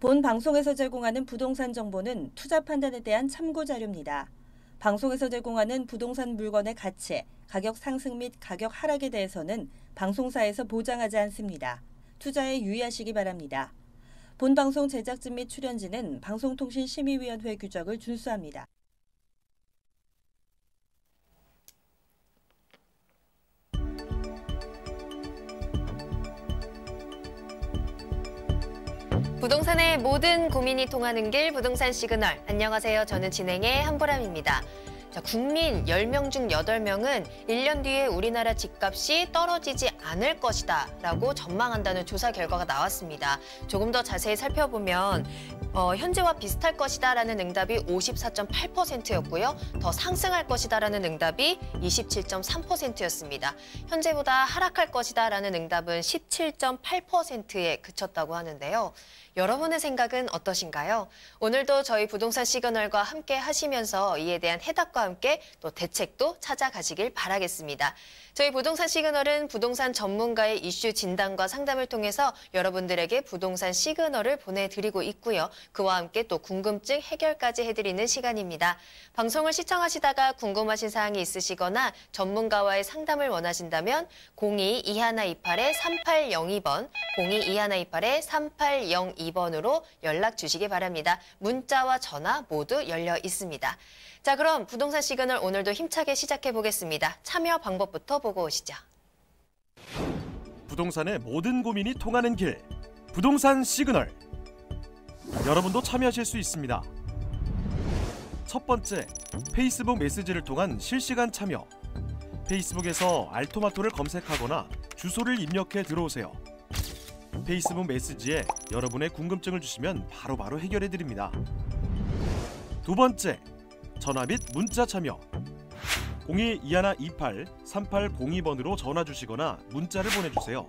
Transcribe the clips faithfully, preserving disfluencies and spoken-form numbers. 본 방송에서 제공하는 부동산 정보는 투자 판단에 대한 참고 자료입니다. 방송에서 제공하는 부동산 물건의 가치, 가격 상승 및 가격 하락에 대해서는 방송사에서 보장하지 않습니다. 투자에 유의하시기 바랍니다. 본 방송 제작진 및 출연진은 방송통신심의위원회 규정을 준수합니다. 부동산의 모든 고민이 통하는 길, 부동산 시그널. 안녕하세요. 저는 진행의 한보람입니다. 자, 국민 열 명 중 여덟 명은 일 년 뒤에 우리나라 집값이 떨어지지 않을 것이다 라고 전망한다는 조사 결과가 나왔습니다. 조금 더 자세히 살펴보면 어, 현재와 비슷할 것이다 라는 응답이 오십사 점 팔 퍼센트였고요. 더 상승할 것이다 라는 응답이 이십칠 점 삼 퍼센트였습니다. 현재보다 하락할 것이다 라는 응답은 십칠 점 팔 퍼센트에 그쳤다고 하는데요. 여러분의 생각은 어떠신가요? 오늘도 저희 부동산 시그널과 함께 하시면서 이에 대한 해답과 함께 또 대책도 찾아가시길 바라겠습니다. 저희 부동산 시그널은 부동산 전문가의 이슈 진단과 상담을 통해서 여러분들에게 부동산 시그널을 보내드리고 있고요. 그와 함께 또 궁금증 해결까지 해드리는 시간입니다. 방송을 시청하시다가 궁금하신 사항이 있으시거나 전문가와의 상담을 원하신다면 공이 이일이팔에 삼팔공이 번, 공이 이일이팔에 삼팔공이 번 이 번으로 연락 주시기 바랍니다. 문자와 전화 모두 열려 있습니다. 자, 그럼 부동산 시그널 오늘도 힘차게 시작해 보겠습니다. 참여 방법부터 보고 오시죠. 부동산의 모든 고민이 통하는 길, 부동산 시그널. 여러분도 참여하실 수 있습니다. 첫 번째, 페이스북 메시지를 통한 실시간 참여. 페이스북에서 알토마토를 검색하거나 주소를 입력해 들어오세요. 페이스북 메시지에 여러분의 궁금증을 주시면 바로바로 해결해드립니다. 두 번째, 전화 및 문자 참여. 공이 이일이팔 삼팔공이 번으로 전화 주시거나 문자를 보내주세요.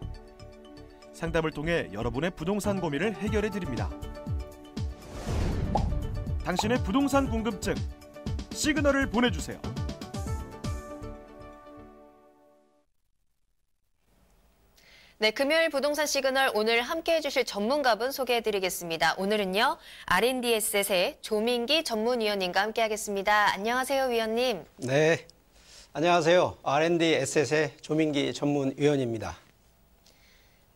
상담을 통해 여러분의 부동산 고민을 해결해드립니다. 당신의 부동산 궁금증, 시그널을 보내주세요. 네, 금요일 부동산 시그널 오늘 함께해 주실 전문가분 소개해드리겠습니다. 오늘은요, 알 앤 디 에셋의 조민기 전문위원님과 함께하겠습니다. 안녕하세요, 위원님. 네, 안녕하세요. 알 앤 디 에셋의 조민기 전문위원입니다.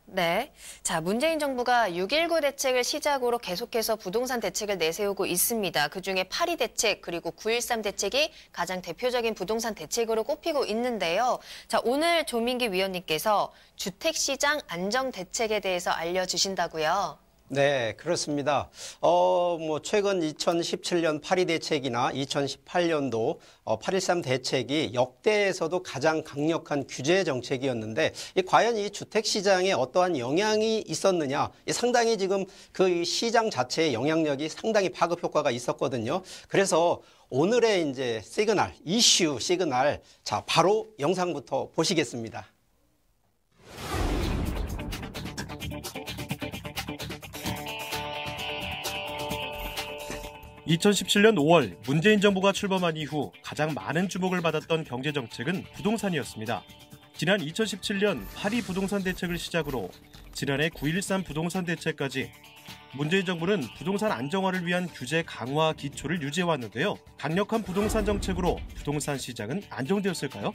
네, 자, 문재인 정부가 육 일구 대책을 시작으로 계속해서 부동산 대책을 내세우고 있습니다. 그중에 팔 이 대책 그리고 구 일삼 대책이 가장 대표적인 부동산 대책으로 꼽히고 있는데요. 자, 오늘 조민기 위원님께서 주택시장 안정 대책에 대해서 알려주신다고요? 네, 그렇습니다. 어, 뭐 최근 이천십칠 년 팔 이 대책이나 이천십팔 년도 어, 팔 일삼 대책이 역대에서도 가장 강력한 규제 정책이었는데, 이 과연 이 주택 시장에 어떠한 영향이 있었느냐, 이 상당히 지금 그 시장 자체의 영향력이 상당히 파급 효과가 있었거든요. 그래서 오늘의 이제 시그널, 이슈 시그널, 자, 바로 영상부터 보시겠습니다. 이천십칠 년 오 월 문재인 정부가 출범한 이후 가장 많은 주목을 받았던 경제정책은 부동산이었습니다. 지난 이천십칠 년 팔 이 부동산 대책을 시작으로 지난해 구 일삼 부동산 대책까지 문재인 정부는 부동산 안정화를 위한 규제 강화 기초를 유지해왔는데요. 강력한 부동산 정책으로 부동산 시장은 안정되었을까요?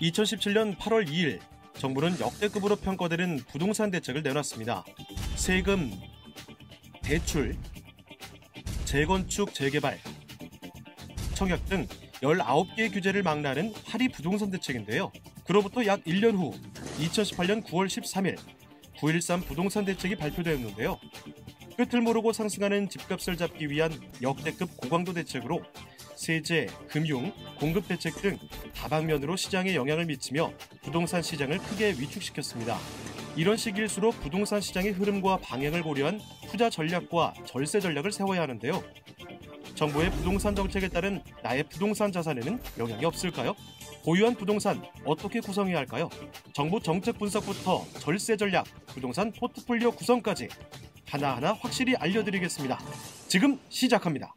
이천십칠 년 팔 월 이 일 정부는 역대급으로 평가되는 부동산 대책을 내놨습니다. 세금, 대출, 재건축, 재개발, 청약 등 열아홉 개의 규제를 망라하는 팔 이 부동산 대책인데요. 그로부터 약 일 년 후 이천십팔 년 구 월 십삼 일 구 일삼 부동산 대책이 발표되었는데요. 끝을 모르고 상승하는 집값을 잡기 위한 역대급 고강도 대책으로 세제, 금융, 공급 대책 등 다방면으로 시장에 영향을 미치며 부동산 시장을 크게 위축시켰습니다. 이런 시기일수록 부동산 시장의 흐름과 방향을 고려한 투자 전략과 절세 전략을 세워야 하는데요. 정부의 부동산 정책에 따른 나의 부동산 자산에는 영향이 없을까요? 보유한 부동산 어떻게 구성해야 할까요? 정부 정책 분석부터 절세 전략, 부동산 포트폴리오 구성까지 하나하나 확실히 알려드리겠습니다. 지금 시작합니다.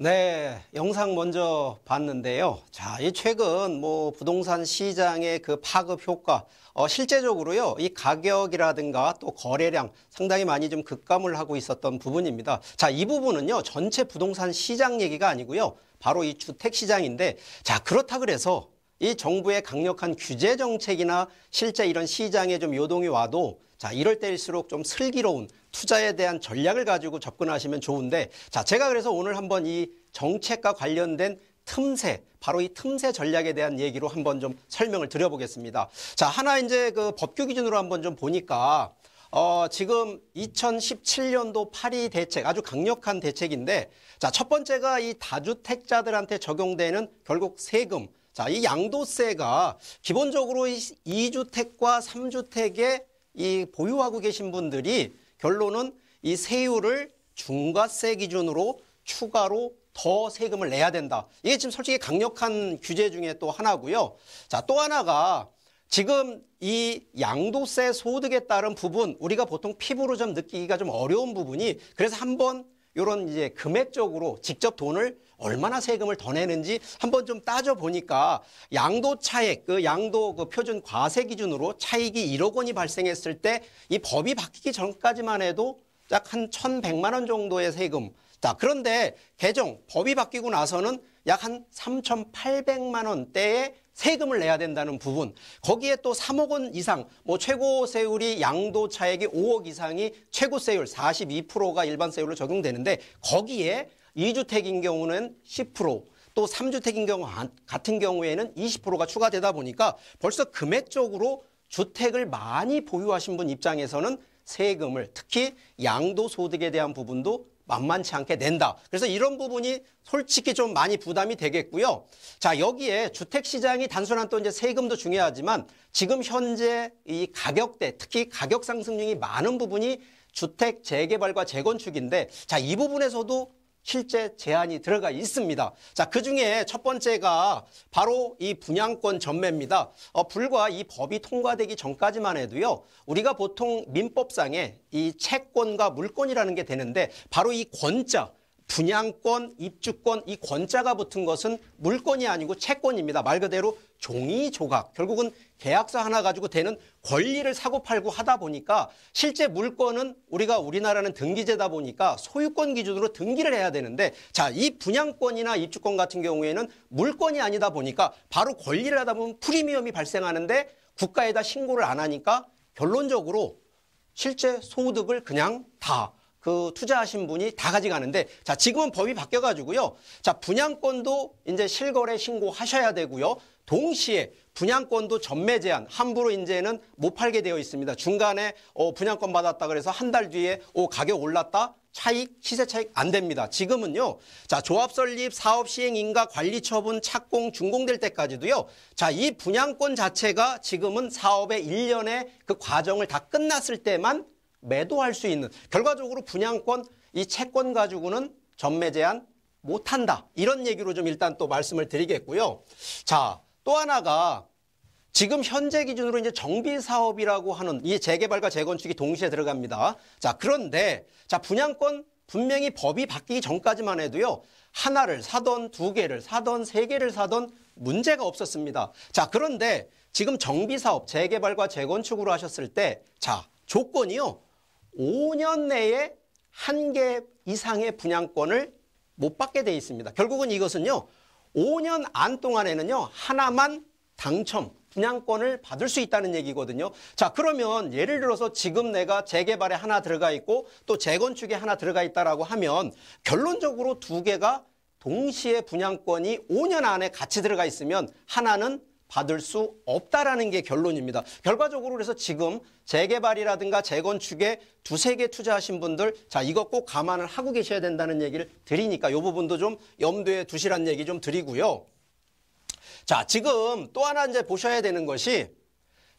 네, 영상 먼저 봤는데요. 자, 이 최근 뭐 부동산 시장의 그 파급 효과, 어, 실제적으로요, 이 가격이라든가 또 거래량 상당히 많이 좀 급감을 하고 있었던 부분입니다. 자, 이 부분은요, 전체 부동산 시장 얘기가 아니고요, 바로 이 주택 시장인데, 자, 그렇다 그래서 이 정부의 강력한 규제 정책이나 실제 이런 시장에 좀 요동이 와도, 자, 이럴 때일수록 좀 슬기로운 투자에 대한 전략을 가지고 접근하시면 좋은데, 자, 제가 그래서 오늘 한번 이 정책과 관련된 틈새, 바로 이 틈새 전략에 대한 얘기로 한번 좀 설명을 드려보겠습니다. 자, 하나 이제 그 법규 기준으로 한번 좀 보니까, 어, 지금 이천십칠 년도 파리 대책, 아주 강력한 대책인데, 자, 첫 번째가 이 다주택자들한테 적용되는 결국 세금. 자, 이 양도세가 기본적으로 이 이 주택과 삼 주택의 이 보유하고 계신 분들이 결론은 이 세율을 중과세 기준으로 추가로 더 세금을 내야 된다. 이게 지금 솔직히 강력한 규제 중에 또 하나고요. 자, 또 하나가 지금 이 양도세 소득에 따른 부분, 우리가 보통 피부로 좀 느끼기가 좀 어려운 부분이, 그래서 한번 이런 이제 금액적으로 직접 돈을 얼마나 세금을 더 내는지 한번 좀 따져보니까 양도 차액, 그 양도 그 표준 과세 기준으로 차익이 일억 원이 발생했을 때 이 법이 바뀌기 전까지만 해도 약 한 천백만 원 정도의 세금. 자, 그런데 개정, 법이 바뀌고 나서는 약 한 삼천팔백만 원대의 세금을 내야 된다는 부분. 거기에 또 삼억 원 이상, 뭐 최고 세율이 양도 차액이 오억 이상이 최고 세율 사십이 퍼센트가 일반 세율로 적용되는데, 거기에 이 주택인 경우는 십 퍼센트, 또 삼 주택인 경우 같은 경우에는 이십 퍼센트가 추가되다 보니까 벌써 금액적으로 주택을 많이 보유하신 분 입장에서는 세금을, 특히 양도소득에 대한 부분도 만만치 않게 낸다. 그래서 이런 부분이 솔직히 좀 많이 부담이 되겠고요. 자, 여기에 주택시장이 단순한 또 이제 세금도 중요하지만 지금 현재 이 가격대, 특히 가격 상승률이 많은 부분이 주택 재개발과 재건축인데, 자, 이 부분에서도 실제 제한이 들어가 있습니다. 자, 그중에 첫 번째가 바로 이 분양권 전매입니다. 어, 불과 이 법이 통과되기 전까지만 해도요, 우리가 보통 민법상에 이 채권과 물권이라는 게 되는데, 바로 이 권자, 분양권, 입주권, 이 권자가 붙은 것은 물권이 아니고 채권입니다. 말 그대로 종이 조각, 결국은 계약서 하나 가지고 되는 권리를 사고팔고 하다 보니까 실제 물권은 우리가 우리나라는 등기제다 보니까 소유권 기준으로 등기를 해야 되는데, 자, 이 분양권이나 입주권 같은 경우에는 물권이 아니다 보니까 바로 권리를 하다 보면 프리미엄이 발생하는데 국가에다 신고를 안 하니까 결론적으로 실제 소득을 그냥 다 그 투자하신 분이 다 가져가는데, 자, 지금은 법이 바뀌어가지고요. 자, 분양권도 이제 실거래 신고하셔야 되고요. 동시에 분양권도 전매 제한, 함부로 이제는 못 팔게 되어 있습니다. 중간에 어, 분양권 받았다 그래서 한 달 뒤에 어, 가격 올랐다, 차익, 시세 차익 안 됩니다. 지금은요. 자, 조합 설립, 사업 시행 인가, 관리 처분, 착공, 준공될 때까지도요. 자, 이 분양권 자체가 지금은 사업의 일 년의 그 과정을 다 끝났을 때만 매도할 수 있는, 결과적으로 분양권, 이 채권 가지고는 전매 제한 못한다. 이런 얘기로 좀 일단 또 말씀을 드리겠고요. 자, 또 하나가 지금 현재 기준으로 이제 정비사업이라고 하는 이 재개발과 재건축이 동시에 들어갑니다. 자, 그런데 자, 분양권 분명히 법이 바뀌기 전까지만 해도요, 하나를 사던 두 개를 사던 세 개를 사던 문제가 없었습니다. 자, 그런데 지금 정비사업, 재개발과 재건축으로 하셨을 때, 자, 조건이요, 오 년 내에 한 개 이상의 분양권을 못 받게 돼 있습니다. 결국은 이것은요, 오 년 안 동안에는요, 하나만 당첨, 분양권을 받을 수 있다는 얘기거든요. 자, 그러면 예를 들어서 지금 내가 재개발에 하나 들어가 있고 또 재건축에 하나 들어가 있다라고 하면 결론적으로 두 개가 동시에 분양권이 오 년 안에 같이 들어가 있으면 하나는 받을 수 없다라는 게 결론입니다. 결과적으로 그래서 지금 재개발이라든가 재건축에 두세 개 투자하신 분들, 자, 이거 꼭 감안을 하고 계셔야 된다는 얘기를 드리니까 이 부분도 좀 염두에 두시란 얘기 좀 드리고요. 자, 지금 또 하나 이제 보셔야 되는 것이,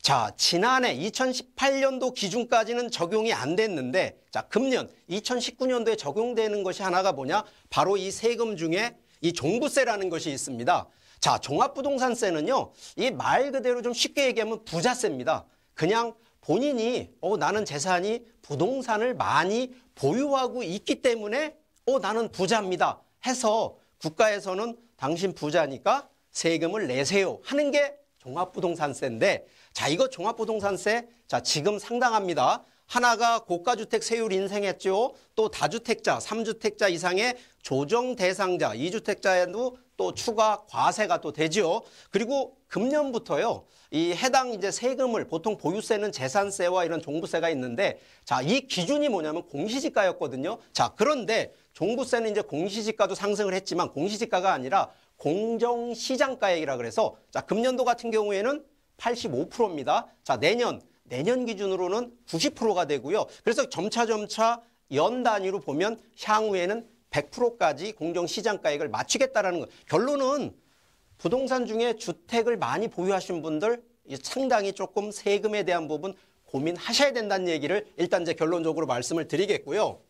자, 지난해 이천십팔 년도 기준까지는 적용이 안 됐는데, 자, 금년 이천십구 년도에 적용되는 것이 하나가 뭐냐, 바로 이 세금 중에 이 종부세라는 것이 있습니다. 자, 종합부동산세는요, 이 말 그대로 좀 쉽게 얘기하면 부자세입니다. 그냥 본인이 어, 나는 재산이 부동산을 많이 보유하고 있기 때문에 어, 나는 부자입니다. 해서 국가에서는 당신 부자니까 세금을 내세요 하는 게 종합부동산세인데, 자, 이거 종합부동산세, 자, 지금 상당합니다. 하나가 고가주택 세율 인상했죠. 또 다주택자, 삼주택자 이상의 조정 대상자, 이주택자에도 또 추가 과세가 또 되죠. 그리고 금년부터요, 이 해당 이제 세금을, 보통 보유세는 재산세와 이런 종부세가 있는데, 자, 이 기준이 뭐냐면 공시지가였거든요. 자, 그런데 종부세는 이제 공시지가도 상승을 했지만 공시지가가 아니라 공정시장가액이라 그래서, 자, 금년도 같은 경우에는 팔십오 퍼센트입니다. 자, 내년 내년 기준으로는 구십 퍼센트가 되고요. 그래서 점차점차 연 단위로 보면 향후에는 백 퍼센트까지 공정시장가액을 맞추겠다라는 것. 결론은 부동산 중에 주택을 많이 보유하신 분들 상당히 조금 세금에 대한 부분 고민하셔야 된다는 얘기를 일단 이제 결론적으로 말씀을 드리겠고요.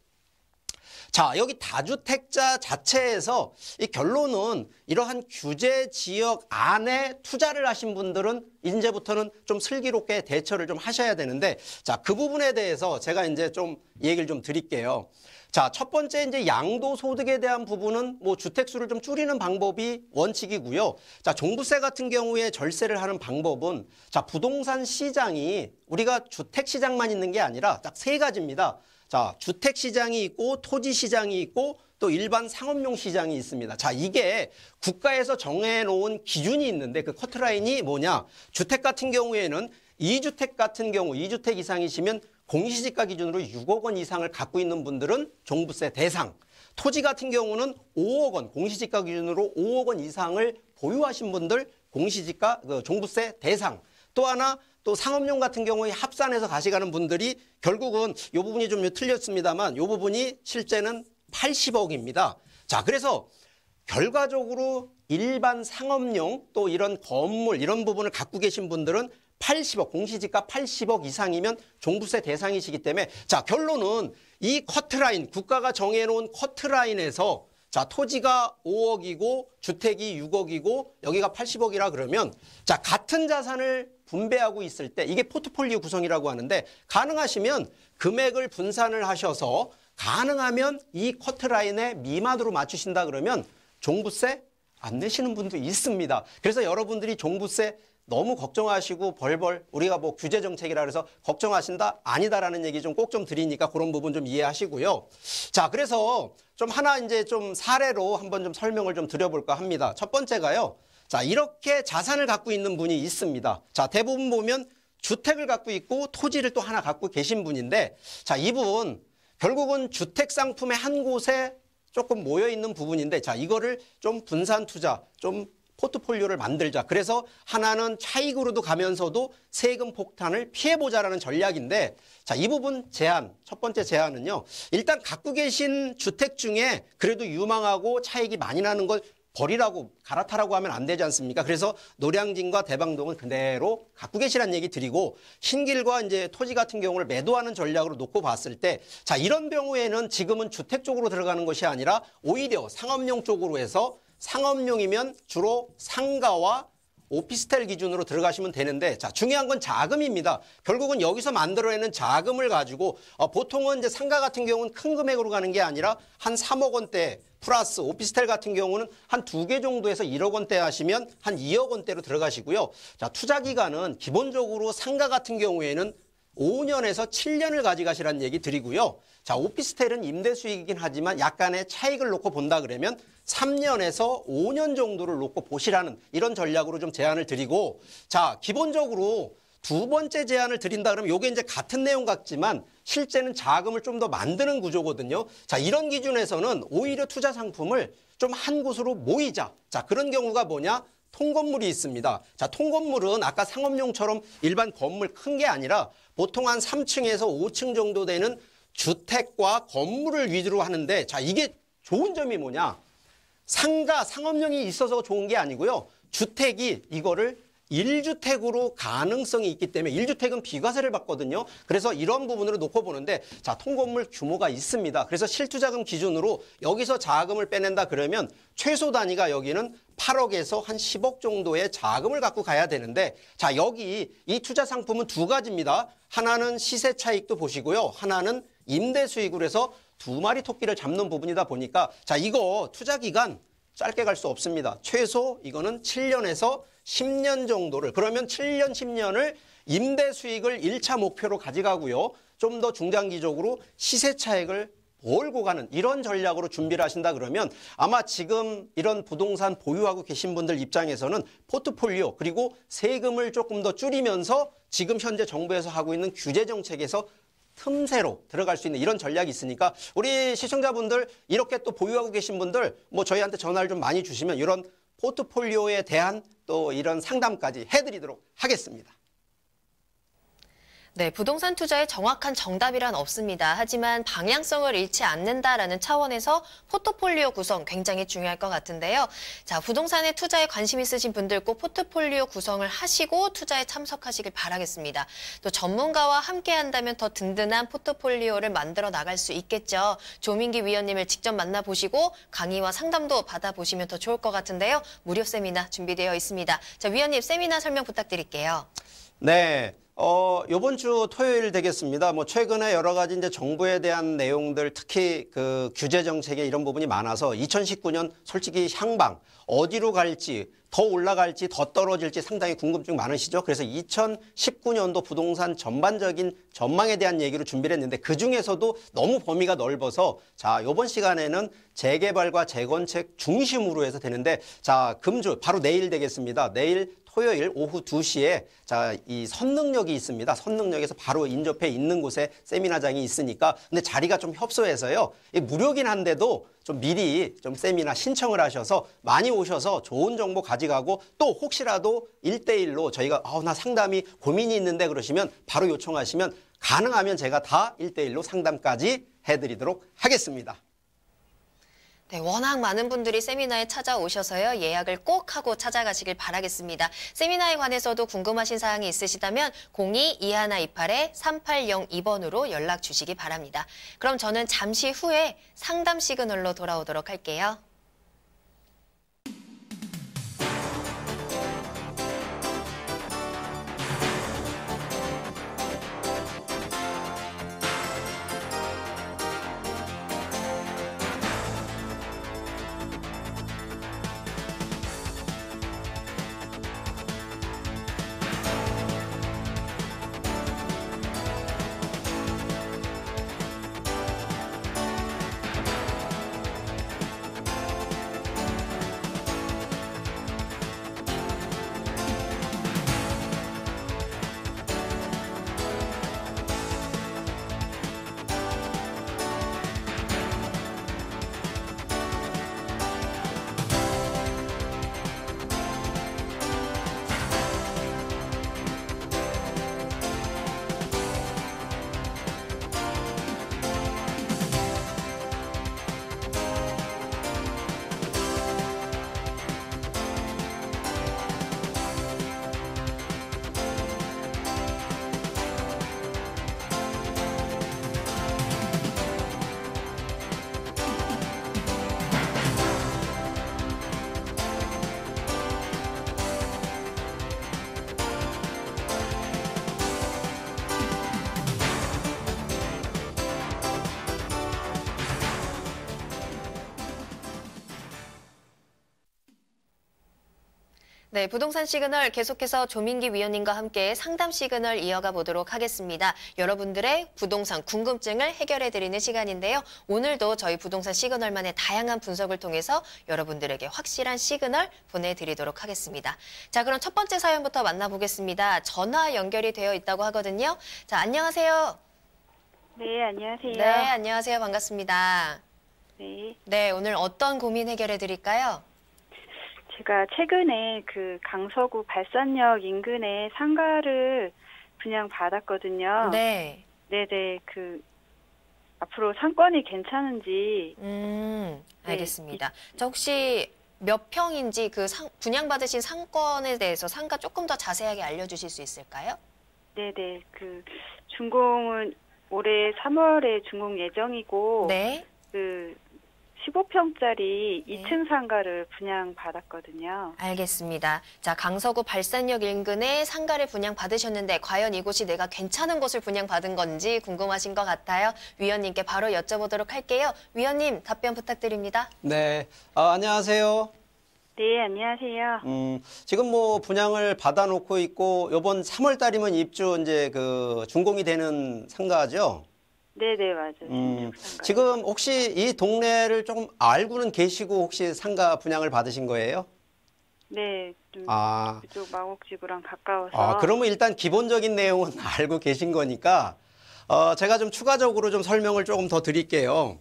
자, 여기 다주택자 자체에서 이 결론은 이러한 규제 지역 안에 투자를 하신 분들은 이제부터는 좀 슬기롭게 대처를 좀 하셔야 되는데, 자, 그 부분에 대해서 제가 이제 좀 얘기를 좀 드릴게요. 자, 첫 번째 이제 양도소득에 대한 부분은 뭐 주택수를 좀 줄이는 방법이 원칙이고요. 자, 종부세 같은 경우에 절세를 하는 방법은, 자, 부동산 시장이 우리가 주택시장만 있는 게 아니라 딱 세 가지입니다. 자, 주택 시장이 있고 토지 시장이 있고 또 일반 상업용 시장이 있습니다. 자, 이게 국가에서 정해놓은 기준이 있는데 그 커트라인이 뭐냐? 주택 같은 경우에는 이주택 같은 경우 이주택 이상이시면 공시지가 기준으로 육억 원 이상을 갖고 있는 분들은 종부세 대상. 토지 같은 경우는 오억 원 공시지가 기준으로 오억 원 이상을 보유하신 분들 공시지가 그 종부세 대상. 또 하나 또 상업용 같은 경우에 합산해서 가시가는 분들이 결국은 이 부분이 좀 틀렸습니다만 이 부분이 실제는 팔십억입니다. 자, 그래서 결과적으로 일반 상업용 또 이런 건물 이런 부분을 갖고 계신 분들은 팔십억, 공시지가 팔십억 이상이면 종부세 대상이시기 때문에, 자, 결론은 이 커트라인, 국가가 정해놓은 커트라인에서, 자, 토지가 오억이고 주택이 육억이고 여기가 팔십억이라 그러면, 자, 같은 자산을 분배하고 있을 때 이게 포트폴리오 구성이라고 하는데 가능하시면 금액을 분산을 하셔서 가능하면 이 커트라인의 미만으로 맞추신다 그러면 종부세 안 내시는 분도 있습니다. 그래서 여러분들이 종부세 너무 걱정하시고 벌벌 우리가 뭐 규제 정책이라 그래서 걱정하신다 아니다라는 얘기 좀 꼭 좀 드리니까 그런 부분 좀 이해하시고요. 자, 그래서 좀 하나 이제 좀 사례로 한번 좀 설명을 좀 드려볼까 합니다. 첫 번째가요. 자, 이렇게 자산을 갖고 있는 분이 있습니다. 자, 대부분 보면 주택을 갖고 있고 토지를 또 하나 갖고 계신 분인데, 자, 이분 결국은 주택 상품의 한 곳에 조금 모여 있는 부분인데, 자, 이거를 좀 분산 투자, 좀 포트폴리오를 만들자. 그래서 하나는 차익으로도 가면서도 세금 폭탄을 피해보자라는 전략인데, 자, 이 부분 제안, 첫 번째 제안은요. 일단 갖고 계신 주택 중에 그래도 유망하고 차익이 많이 나는 걸 버리라고 갈아타라고 하면 안 되지 않습니까? 그래서 노량진과 대방동은 그대로 갖고 계시란 얘기 드리고 신길과 이제 토지 같은 경우를 매도하는 전략으로 놓고 봤을 때, 자, 이런 경우에는 지금은 주택 쪽으로 들어가는 것이 아니라 오히려 상업용 쪽으로 해서 상업용이면 주로 상가와 오피스텔 기준으로 들어가시면 되는데, 자, 중요한 건 자금입니다. 결국은 여기서 만들어내는 자금을 가지고 어, 보통은 이제 상가 같은 경우는 큰 금액으로 가는 게 아니라 한 삼억 원대 플러스 오피스텔 같은 경우는 한 두 개 정도에서 일억 원대 하시면 한 이억 원대로 들어가시고요. 자, 투자 기간은 기본적으로 상가 같은 경우에는 오년에서 칠년을 가져가시라는 얘기 드리고요. 자, 오피스텔은 임대 수익이긴 하지만 약간의 차익을 놓고 본다 그러면 삼년에서 오년 정도를 놓고 보시라는 이런 전략으로 좀 제안을 드리고, 자, 기본적으로 두 번째 제안을 드린다 그러면 이게 이제 같은 내용 같지만 실제는 자금을 좀 더 만드는 구조거든요. 자, 이런 기준에서는 오히려 투자 상품을 좀 한 곳으로 모이자. 자, 그런 경우가 뭐냐? 통건물이 있습니다. 자, 통건물은 아까 상업용처럼 일반 건물 큰 게 아니라 보통 한 삼층에서 오층 정도 되는 주택과 건물을 위주로 하는데, 자, 이게 좋은 점이 뭐냐? 상가, 상업용이 있어서 좋은 게 아니고요. 주택이 이거를 일 주택으로 가능성이 있기 때문에 일 주택은 비과세를 받거든요. 그래서 이런 부분으로 놓고 보는데 자, 통건물 규모가 있습니다. 그래서 실투자금 기준으로 여기서 자금을 빼낸다 그러면 최소 단위가 여기는 팔억에서 한 십억 정도의 자금을 갖고 가야 되는데 자, 여기 이 투자 상품은 두 가지입니다. 하나는 시세 차익도 보시고요. 하나는 임대 수익으로 해서 두 마리 토끼를 잡는 부분이다 보니까 자, 이거 투자 기간 짧게 갈 수 없습니다. 최소 이거는 칠 년에서 십 년 정도를, 그러면 칠 년, 십 년을 임대 수익을 일 차 목표로 가져가고요. 좀 더 중장기적으로 시세 차익을 몰고 가는 이런 전략으로 준비를 하신다 그러면 아마 지금 이런 부동산 보유하고 계신 분들 입장에서는 포트폴리오 그리고 세금을 조금 더 줄이면서 지금 현재 정부에서 하고 있는 규제 정책에서 틈새로 들어갈 수 있는 이런 전략이 있으니까 우리 시청자분들 이렇게 또 보유하고 계신 분들 뭐 저희한테 전화를 좀 많이 주시면 이런 포트폴리오에 대한 또 이런 상담까지 해드리도록 하겠습니다. 네, 부동산 투자에 정확한 정답이란 없습니다. 하지만 방향성을 잃지 않는다라는 차원에서 포트폴리오 구성 굉장히 중요할 것 같은데요. 자, 부동산에 투자에 관심 있으신 분들 꼭 포트폴리오 구성을 하시고 투자에 참석하시길 바라겠습니다. 또 전문가와 함께한다면 더 든든한 포트폴리오를 만들어 나갈 수 있겠죠. 조민기 위원님을 직접 만나보시고 강의와 상담도 받아보시면 더 좋을 것 같은데요. 무료 세미나 준비되어 있습니다. 자, 위원님 세미나 설명 부탁드릴게요. 네. 어, 요번 주 토요일 되겠습니다. 뭐, 최근에 여러 가지 이제 정부에 대한 내용들, 특히 그 규제 정책에 이런 부분이 많아서 이천십구 년 솔직히 향방, 어디로 갈지, 더 올라갈지, 더 떨어질지 상당히 궁금증 많으시죠? 그래서 이천십구 년도 부동산 전반적인 전망에 대한 얘기로 준비를 했는데 그 중에서도 너무 범위가 넓어서 자, 요번 시간에는 재개발과 재건축 중심으로 해서 되는데 자, 금주, 바로 내일 되겠습니다. 내일 토요일 오후 두 시에 자, 이 선릉역이 있습니다. 선릉역에서 바로 인접해 있는 곳에 세미나장이 있으니까 근데 자리가 좀 협소해서요. 무료긴 한데도 좀 미리 좀 세미나 신청을 하셔서 많이 오셔서 좋은 정보 가져가고 또 혹시라도 일 대 일로 저희가 아, 나 상담이 고민이 있는데 그러시면 바로 요청하시면 가능하면 제가 다 일 대 일로 상담까지 해드리도록 하겠습니다. 네, 워낙 많은 분들이 세미나에 찾아오셔서요. 예약을 꼭 하고 찾아가시길 바라겠습니다. 세미나에 관해서도 궁금하신 사항이 있으시다면 공이 이일이팔 삼팔공이 번으로 연락 주시기 바랍니다. 그럼 저는 잠시 후에 상담 시그널로 돌아오도록 할게요. 네, 부동산 시그널 계속해서 조민기 위원님과 함께 상담 시그널 이어가 보도록 하겠습니다. 여러분들의 부동산 궁금증을 해결해드리는 시간인데요. 오늘도 저희 부동산 시그널만의 다양한 분석을 통해서 여러분들에게 확실한 시그널 보내드리도록 하겠습니다. 자, 그럼 첫 번째 사연부터 만나보겠습니다. 전화 연결이 되어 있다고 하거든요. 자, 안녕하세요. 네, 안녕하세요. 네, 안녕하세요. 반갑습니다. 네. 네, 오늘 어떤 고민 해결해드릴까요? 제가 최근에 그 강서구 발산역 인근에 상가를 분양받았거든요. 네. 네네. 그, 앞으로 상권이 괜찮은지. 음, 알겠습니다. 네. 자, 혹시 몇 평인지 그 상, 분양받으신 상권에 대해서 상가 조금 더 자세하게 알려주실 수 있을까요? 네네. 그 준공은 올해 삼월에 준공 예정이고 네. 그 십오 평짜리 네. 이 층 상가를 분양받았거든요. 알겠습니다. 자, 강서구 발산역 인근에 상가를 분양받으셨는데 과연 이곳이 내가 괜찮은 곳을 분양받은 건지 궁금하신 것 같아요. 위원님께 바로 여쭤보도록 할게요. 위원님, 답변 부탁드립니다. 네, 아, 안녕하세요. 네, 안녕하세요. 음, 지금 뭐 분양을 받아놓고 있고 이번 삼월 달이면 입주 이제 그 준공이 되는 상가죠? 네네, 맞아요. 음, 지금 혹시 이 동네를 조금 알고는 계시고 혹시 상가 분양을 받으신 거예요? 네, 좀 아, 그쪽 마곡지구랑 가까워서. 아, 그러면 일단 기본적인 내용은 알고 계신 거니까 어, 제가 좀 추가적으로 좀 설명을 조금 더 드릴게요.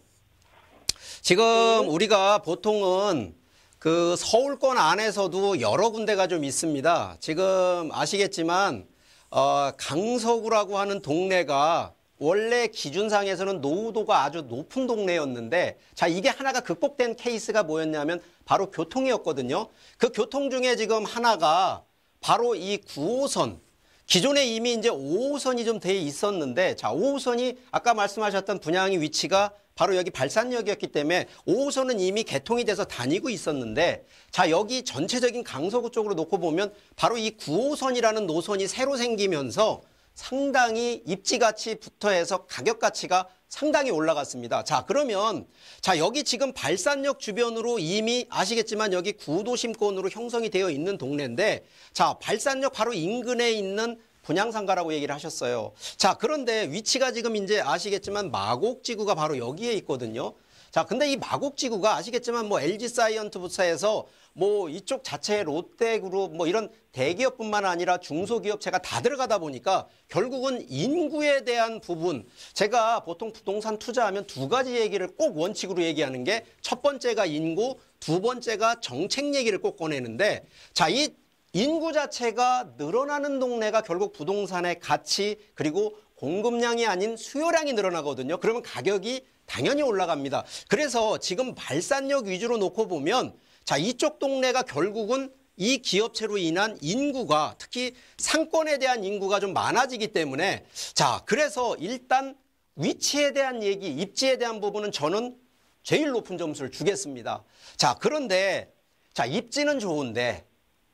지금 네. 우리가 보통은 그 서울권 안에서도 여러 군데가 좀 있습니다. 지금 아시겠지만 어, 강서구라고 하는 동네가 원래 기준상에서는 노후도가 아주 높은 동네였는데 자 이게 하나가 극복된 케이스가 뭐였냐면 바로 교통이었거든요. 그 교통 중에 지금 하나가 바로 이 구호선. 기존에 이미 이제 오호선이 좀 돼 있었는데 자 오호선이 아까 말씀하셨던 분양의 위치가 바로 여기 발산역이었기 때문에 오호선은 이미 개통이 돼서 다니고 있었는데 자 여기 전체적인 강서구 쪽으로 놓고 보면 바로 이 구호선이라는 노선이 새로 생기면서 상당히 입지가치 부터해서 가격가치가 상당히 올라갔습니다. 자 그러면 자 여기 지금 발산역 주변으로 이미 아시겠지만 여기 구도심권으로 형성이 되어 있는 동네인데 자 발산역 바로 인근에 있는 분양상가라고 얘기를 하셨어요. 자 그런데 위치가 지금 이제 아시겠지만 마곡지구가 바로 여기에 있거든요. 자 근데 이 마곡지구가 아시겠지만 뭐 엘지 사이언스 부사에서 뭐 이쪽 자체의 롯데그룹 뭐 이런 대기업뿐만 아니라 중소기업체가 다 들어가다 보니까 결국은 인구에 대한 부분 제가 보통 부동산 투자하면 두 가지 얘기를 꼭 원칙으로 얘기하는 게 첫 번째가 인구, 두 번째가 정책 얘기를 꼭 꺼내는데 자 이 인구 자체가 늘어나는 동네가 결국 부동산의 가치 그리고 공급량이 아닌 수요량이 늘어나거든요. 그러면 가격이 당연히 올라갑니다. 그래서 지금 발산역 위주로 놓고 보면 자 이쪽 동네가 결국은 이 기업체로 인한 인구가 특히 상권에 대한 인구가 좀 많아지기 때문에 자 그래서 일단 위치에 대한 얘기, 입지에 대한 부분은 저는 제일 높은 점수를 주겠습니다. 자 그런데 자 입지는 좋은데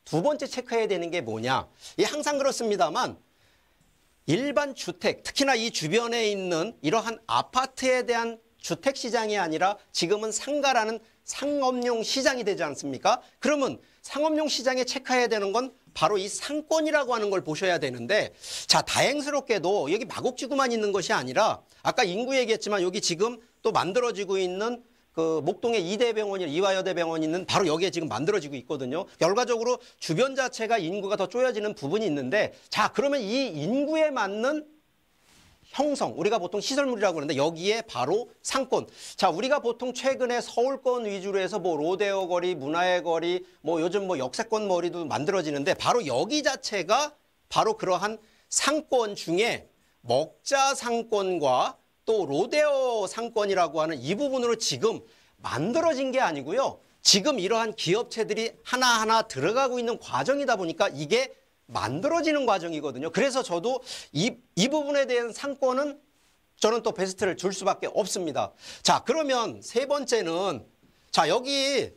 두 번째 체크해야 되는 게 뭐냐. 이 항상 그렇습니다만 일반 주택, 특히나 이 주변에 있는 이러한 아파트에 대한 주택 시장이 아니라 지금은 상가라는 상업용 시장이 되지 않습니까? 그러면 상업용 시장에 체크해야 되는 건 바로 이 상권이라고 하는 걸 보셔야 되는데 자 다행스럽게도 여기 마곡지구만 있는 것이 아니라 아까 인구 얘기했지만 여기 지금 또 만들어지고 있는 그 목동의 이대병원이 이화여대병원 있는 바로 여기에 지금 만들어지고 있거든요. 결과적으로 주변 자체가 인구가 더 쪼여지는 부분이 있는데 자 그러면 이 인구에 맞는 형성 우리가 보통 시설물이라고 하는데 여기에 바로 상권 자 우리가 보통 최근에 서울권 위주로 해서 뭐 로데오 거리 문화의 거리 뭐 요즘 뭐 역세권 거리도 만들어지는데 바로 여기 자체가 바로 그러한 상권 중에 먹자 상권과 또 로데오 상권이라고 하는 이 부분으로 지금 만들어진 게 아니고요. 지금 이러한 기업체들이 하나하나 들어가고 있는 과정이다 보니까 이게 만들어지는 과정이거든요. 그래서 저도 이, 이 부분에 대한 상권은 저는 또 베스트를 줄 수밖에 없습니다. 자 그러면 세 번째는 자 여기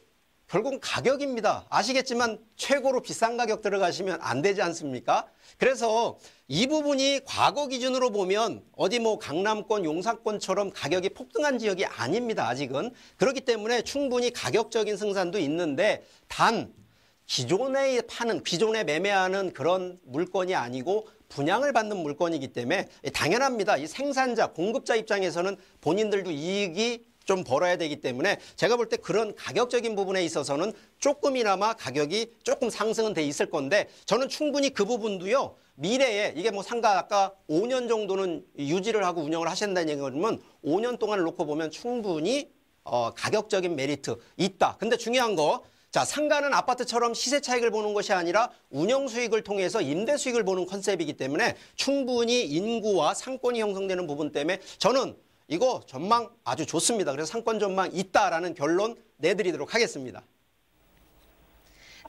결국 가격입니다. 아시겠지만 최고로 비싼 가격 들어가시면 안 되지 않습니까? 그래서 이 부분이 과거 기준으로 보면 어디 뭐 강남권, 용산권처럼 가격이 폭등한 지역이 아닙니다. 아직은. 그렇기 때문에 충분히 가격적인 승산도 있는데 단 기존에 파는, 기존에 매매하는 그런 물건이 아니고 분양을 받는 물건이기 때문에 당연합니다. 이 생산자, 공급자 입장에서는 본인들도 이익이 좀 벌어야 되기 때문에 제가 볼 때 그런 가격적인 부분에 있어서는 조금이나마 가격이 조금 상승은 돼 있을 건데 저는 충분히 그 부분도요. 미래에 이게 뭐 상가 아까 오 년 정도는 유지를 하고 운영을 하신다는 얘기면 오 년 동안 놓고 보면 충분히 어, 가격적인 메리트 있다. 근데 중요한 거. 자, 상가는 아파트처럼 시세 차익을 보는 것이 아니라 운영 수익을 통해서 임대 수익을 보는 컨셉이기 때문에 충분히 인구와 상권이 형성되는 부분 때문에 저는 이거 전망 아주 좋습니다. 그래서 상권 전망 있다라는 결론 내드리도록 하겠습니다.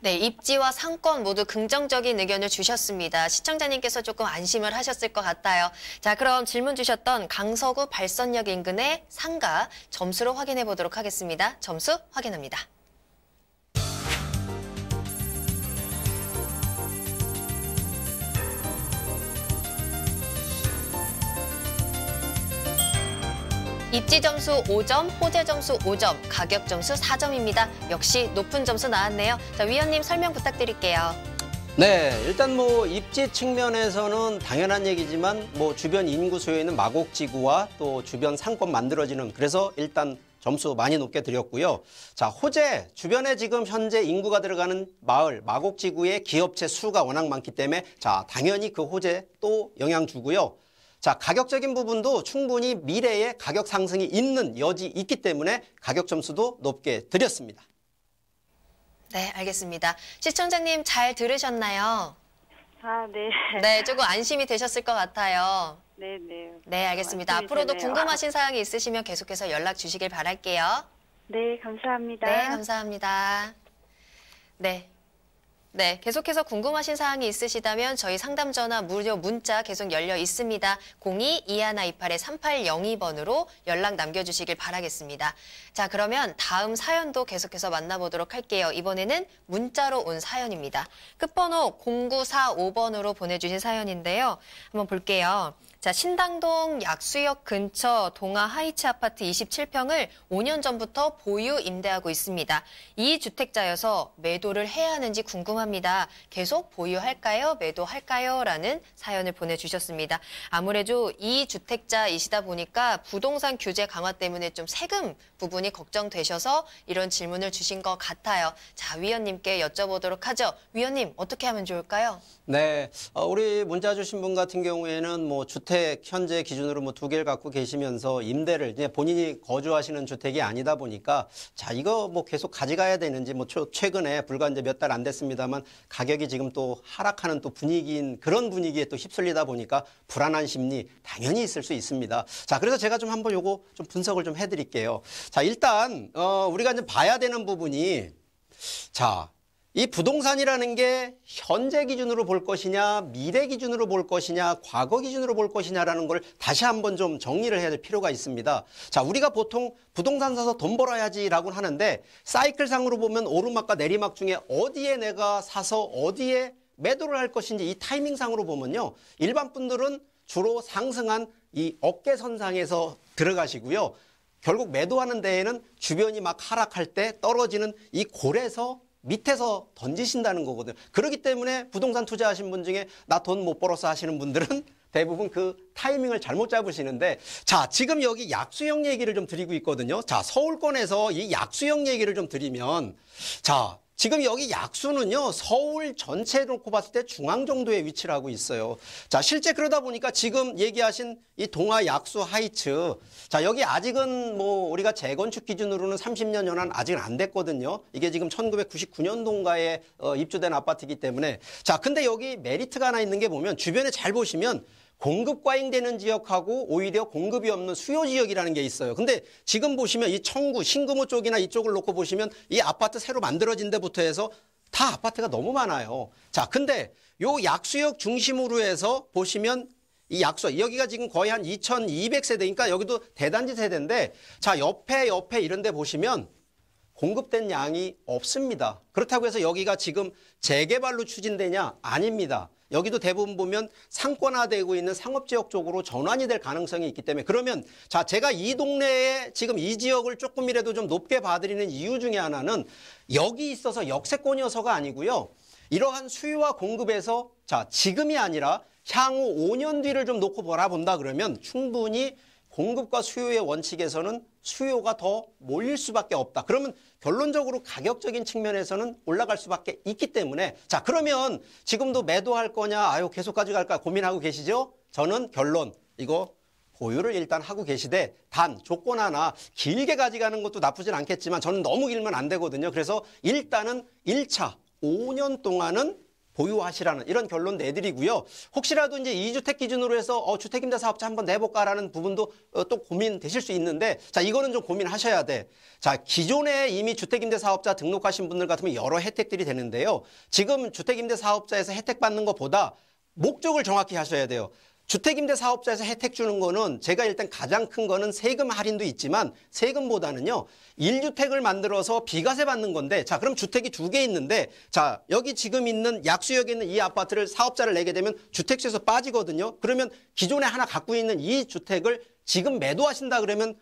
네, 입지와 상권 모두 긍정적인 의견을 주셨습니다. 시청자님께서 조금 안심을 하셨을 것 같아요. 자, 그럼 질문 주셨던 강서구 발선역 인근의 상가 점수로 확인해 보도록 하겠습니다. 점수 확인합니다. 입지 점수 오 점, 호재 점수 오 점, 가격 점수 사 점입니다. 역시 높은 점수 나왔네요. 자, 위원님 설명 부탁드릴게요. 네, 일단 뭐 입지 측면에서는 당연한 얘기지만 뭐 주변 인구 소요에 있는 마곡지구와 또 주변 상권 만들어지는, 그래서 일단 점수 많이 높게 드렸고요. 자, 호재, 주변에 지금 현재 인구가 들어가는 마을, 마곡지구의 기업체 수가 워낙 많기 때문에 자, 당연히 그 호재 또 영향 주고요. 자, 가격적인 부분도 충분히 미래에 가격 상승이 있는 여지 있기 때문에 가격 점수도 높게 드렸습니다. 네, 알겠습니다. 시청자님 잘 들으셨나요? 아, 네. 네, 조금 안심이 되셨을 것 같아요. 네, 네. 네, 알겠습니다. 앞으로도 되네요. 궁금하신 사항이 있으시면 계속해서 연락 주시길 바랄게요. 네, 감사합니다. 네, 감사합니다. 네. 네, 계속해서 궁금하신 사항이 있으시다면 저희 상담 전화, 무료 문자 계속 열려 있습니다. 공이 이일이팔 삼팔공이 번으로 연락 남겨주시길 바라겠습니다. 자, 그러면 다음 사연도 계속해서 만나보도록 할게요. 이번에는 문자로 온 사연입니다. 끝번호 공구사오 번으로 보내주신 사연인데요. 한번 볼게요. 자, 신당동 약수역 근처 동아 하이츠 아파트 이십칠 평을 오 년 전부터 보유 임대하고 있습니다. 이 주택자여서 매도를 해야 하는지 궁금합니다. 계속 보유할까요? 매도할까요? 라는 사연을 보내주셨습니다. 아무래도 이 주택자이시다 보니까 부동산 규제 강화 때문에 좀 세금 부분이 걱정되셔서 이런 질문을 주신 것 같아요. 자, 위원님께 여쭤보도록 하죠. 위원님, 어떻게 하면 좋을까요? 네, 우리 문자 주신 분 같은 경우에는 뭐 주택 주택 현재 기준으로 뭐 두 개를 갖고 계시면서 임대를 이제 본인이 거주하시는 주택이 아니다 보니까 자, 이거 뭐 계속 가져가야 되는지, 뭐 최근에 불과 이제 몇 달 안 됐습니다만 가격이 지금 또 하락하는 또 분위기인 그런 분위기에 또 휩쓸리다 보니까 불안한 심리 당연히 있을 수 있습니다. 자, 그래서 제가 좀 한번 요거 좀 분석을 좀 해드릴게요. 자, 일단 어, 우리가 이제 봐야 되는 부분이, 자, 이 부동산이라는 게 현재 기준으로 볼 것이냐, 미래 기준으로 볼 것이냐, 과거 기준으로 볼 것이냐라는 걸 다시 한번 좀 정리를 해야 될 필요가 있습니다. 자, 우리가 보통 부동산 사서 돈 벌어야지라고 하는데 사이클상으로 보면 오르막과 내리막 중에 어디에 내가 사서 어디에 매도를 할 것인지 이 타이밍상으로 보면요, 일반 분들은 주로 상승한 이 어깨선상에서 들어가시고요, 결국 매도하는 데에는 주변이 막 하락할 때 떨어지는 이 골에서 밑에서 던지신다는 거거든요. 그렇기 때문에 부동산 투자하신 분 중에 나 돈 못 벌어서 하시는 분들은 대부분 그 타이밍을 잘못 잡으시는데, 자, 지금 여기 약수형 얘기를 좀 드리고 있거든요. 자, 서울권에서 이 약수형 얘기를 좀 드리면, 자, 지금 여기 약수는요, 서울 전체에 놓고 봤을 때 중앙 정도에 위치를 하고 있어요. 자, 실제 그러다 보니까 지금 얘기하신 이 동아 약수 하이츠, 자, 여기 아직은 뭐 우리가 재건축 기준으로는 삼십 년 연한 아직은 안 됐거든요. 이게 지금 천구백구십구 년도인가에 어, 입주된 아파트이기 때문에. 자, 근데 여기 메리트가 하나 있는 게 보면, 주변에 잘 보시면 공급 과잉되는 지역하고 오히려 공급이 없는 수요 지역이라는 게 있어요. 근데 지금 보시면 이 청구, 신금호 쪽이나 이쪽을 놓고 보시면 이 아파트 새로 만들어진 데부터 해서 다 아파트가 너무 많아요. 자, 근데 요 약수역 중심으로 해서 보시면 이 약수, 여기가 지금 거의 한 이천이백 세대니까 여기도 대단지 세대인데, 자, 옆에 옆에 이런 데 보시면 공급된 양이 없습니다. 그렇다고 해서 여기가 지금 재개발로 추진되냐? 아닙니다. 여기도 대부분 보면 상권화되고 있는 상업지역 쪽으로 전환이 될 가능성이 있기 때문에. 그러면 자, 제가 이 동네에 지금 이 지역을 조금이라도 좀 높게 봐드리는 이유 중에 하나는 여기 있어서 역세권이어서가 아니고요, 이러한 수요와 공급에서 자, 지금이 아니라 향후 오 년 뒤를 좀 놓고 바라본다 그러면 충분히 공급과 수요의 원칙에서는 수요가 더 몰릴 수밖에 없다. 그러면 결론적으로 가격적인 측면에서는 올라갈 수밖에 있기 때문에, 자, 그러면 지금도 매도할 거냐, 아유 계속 가져갈까 고민하고 계시죠? 저는 결론, 이거 보유를 일단 하고 계시되, 단 조건 하나, 길게 가져가는 것도 나쁘진 않겠지만 저는 너무 길면 안 되거든요. 그래서 일단은 일 차 오 년 동안은 보유하시라는 이런 결론 내드리고요. 혹시라도 이제 이 주택 기준으로 해서 어, 주택임대 사업자 한번 내볼까라는 부분도 어, 또 고민되실 수 있는데, 자, 이거는 좀 고민하셔야 돼. 자, 기존에 이미 주택임대 사업자 등록하신 분들 같으면 여러 혜택들이 되는데요. 지금 주택임대 사업자에서 혜택 받는 것보다 목적을 정확히 하셔야 돼요. 주택임대 사업자에서 혜택 주는 거는 제가 일단 가장 큰 거는 세금 할인도 있지만 세금보다는요. 일 주택을 만들어서 비과세 받는 건데, 자, 그럼 주택이 두 개 있는데, 자, 여기 지금 있는 약수역에 있는 이 아파트를 사업자를 내게 되면 주택세에서 빠지거든요. 그러면 기존에 하나 갖고 있는 이 주택을 지금 매도하신다 그러면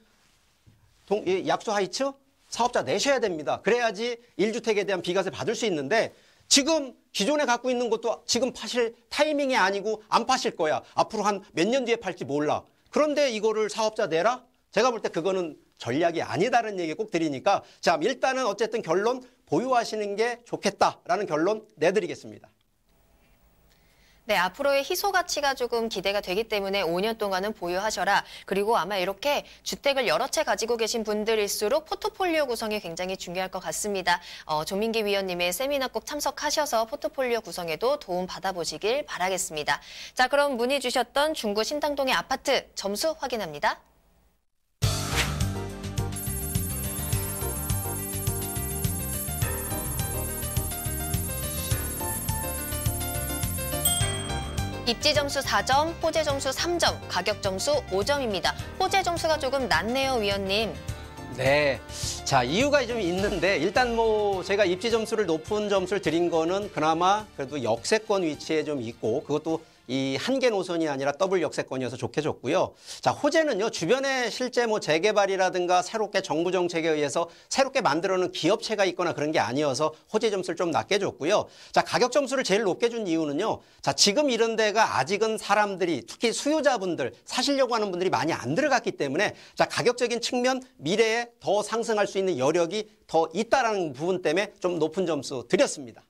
동, 약수 하이츠 사업자 내셔야 됩니다. 그래야지 일 주택에 대한 비과세 받을 수 있는데, 지금 기존에 갖고 있는 것도 지금 파실 타이밍이 아니고 안 파실 거야. 앞으로 한 몇 년 뒤에 팔지 몰라. 그런데 이거를 사업자 내라? 제가 볼 때 그거는 전략이 아니다라는 얘기 꼭 드리니까, 자, 일단은 어쨌든 결론 보유하시는 게 좋겠다라는 결론 내드리겠습니다. 네, 앞으로의 희소 가치가 조금 기대가 되기 때문에 오 년 동안은 보유하셔라. 그리고 아마 이렇게 주택을 여러 채 가지고 계신 분들일수록 포트폴리오 구성이 굉장히 중요할 것 같습니다. 어, 조민기 위원님의 세미나 꼭 참석하셔서 포트폴리오 구성에도 도움 받아보시길 바라겠습니다. 자, 그럼 문의 주셨던 중구 신당동의 아파트 점수 확인합니다. 입지 점수 사 점, 호재 점수 삼 점, 가격 점수 오 점입니다. 호재 점수가 조금 낮네요, 위원님. 네, 자, 이유가 좀 있는데, 일단 뭐 제가 입지 점수를 높은 점수를 드린 거는 그나마 그래도 역세권 위치에 좀 있고, 그것도 이 한 개 노선이 아니라 더블 역세권이어서 좋게 줬고요. 자, 호재는요, 주변에 실제 뭐 재개발이라든가 새롭게 정부 정책에 의해서 새롭게 만들어놓은 기업체가 있거나 그런 게 아니어서 호재 점수를 좀 낮게 줬고요. 자, 가격 점수를 제일 높게 준 이유는요. 자, 지금 이런 데가 아직은 사람들이, 특히 수요자분들, 사시려고 하는 분들이 많이 안 들어갔기 때문에, 자, 가격적인 측면 미래에 더 상승할 수 있는 여력이 더 있다라는 부분 때문에 좀 높은 점수 드렸습니다.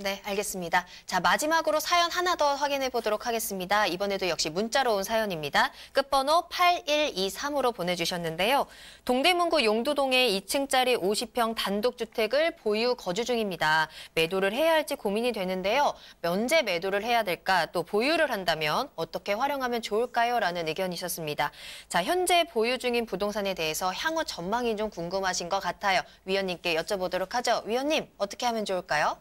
네, 알겠습니다. 자, 마지막으로 사연 하나 더 확인해 보도록 하겠습니다. 이번에도 역시 문자로 온 사연입니다. 끝번호 팔일이삼으로 보내주셨는데요. 동대문구 용두동의 이 층짜리 오십 평 단독주택을 보유 거주 중입니다. 매도를 해야 할지 고민이 되는데요. 면제 매도를 해야 될까, 또 보유를 한다면 어떻게 활용하면 좋을까요? 라는 의견이셨습니다. 자, 현재 보유 중인 부동산에 대해서 향후 전망이 좀 궁금하신 것 같아요. 위원님께 여쭤보도록 하죠. 위원님, 어떻게 하면 좋을까요?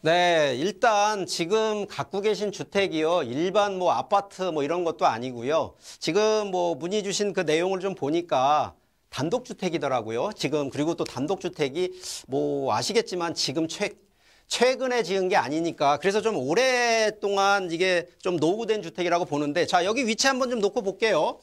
네, 일단 지금 갖고 계신 주택이요, 일반 뭐 아파트 뭐 이런 것도 아니고요. 지금 뭐 문의 주신 그 내용을 좀 보니까 단독주택이더라고요. 지금, 그리고 또 단독주택이 뭐 아시겠지만 지금 최 최근에 지은 게 아니니까, 그래서 좀 오랫동안 이게 좀 노후된 주택이라고 보는데, 자, 여기 위치 한번 좀 놓고 볼게요.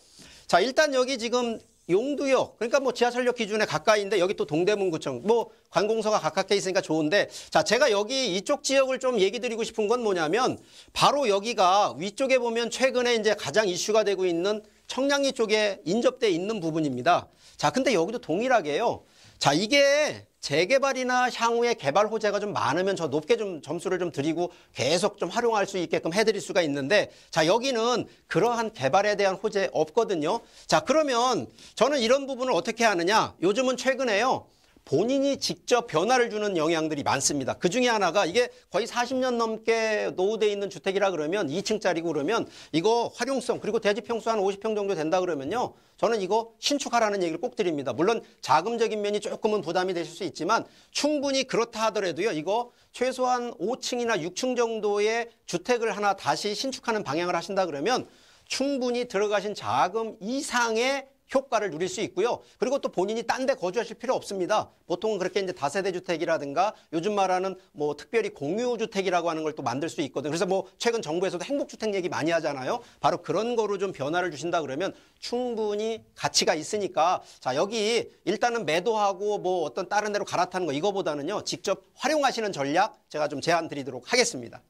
자, 일단 여기 지금 용두역, 그러니까 뭐 지하철역 기준에 가까이인데, 여기 또 동대문구청 뭐 관공서가 가깝게 있으니까 좋은데, 자, 제가 여기 이쪽 지역을 좀 얘기 드리고 싶은 건 뭐냐면, 바로 여기가 위쪽에 보면 최근에 이제 가장 이슈가 되고 있는 청량리 쪽에 인접돼 있는 부분입니다. 자, 근데 여기도 동일하게요. 자, 이게 재개발이나 향후에 개발 호재가 좀 많으면 저 높게 좀 점수를 좀 드리고 계속 좀 활용할 수 있게끔 해드릴 수가 있는데, 자, 여기는 그러한 개발에 대한 호재 없거든요. 자, 그러면 저는 이런 부분을 어떻게 하느냐. 요즘은 최근에요, 본인이 직접 변화를 주는 영향들이 많습니다. 그중에 하나가, 이게 거의 사십 년 넘게 노후되어 있는 주택이라 그러면 이 층짜리고 그러면 이거 활용성, 그리고 대지평수 한 오십 평 정도 된다 그러면요, 저는 이거 신축하라는 얘기를 꼭 드립니다. 물론 자금적인 면이 조금은 부담이 되실 수 있지만 충분히 그렇다 하더라도요, 이거 최소한 오 층이나 육 층 정도의 주택을 하나 다시 신축하는 방향을 하신다 그러면 충분히 들어가신 자금 이상의 효과를 누릴 수 있고요. 그리고 또 본인이 딴 데 거주하실 필요 없습니다. 보통은 그렇게 이제 다세대 주택이라든가 요즘 말하는 뭐 특별히 공유 주택이라고 하는 걸 또 만들 수 있거든요. 그래서 뭐 최근 정부에서도 행복주택 얘기 많이 하잖아요. 바로 그런 거로 좀 변화를 주신다 그러면 충분히 가치가 있으니까, 자, 여기 일단은 매도하고 뭐 어떤 다른 데로 갈아타는 거, 이거보다는요, 직접 활용하시는 전략 제가 좀 제안 드리도록 하겠습니다.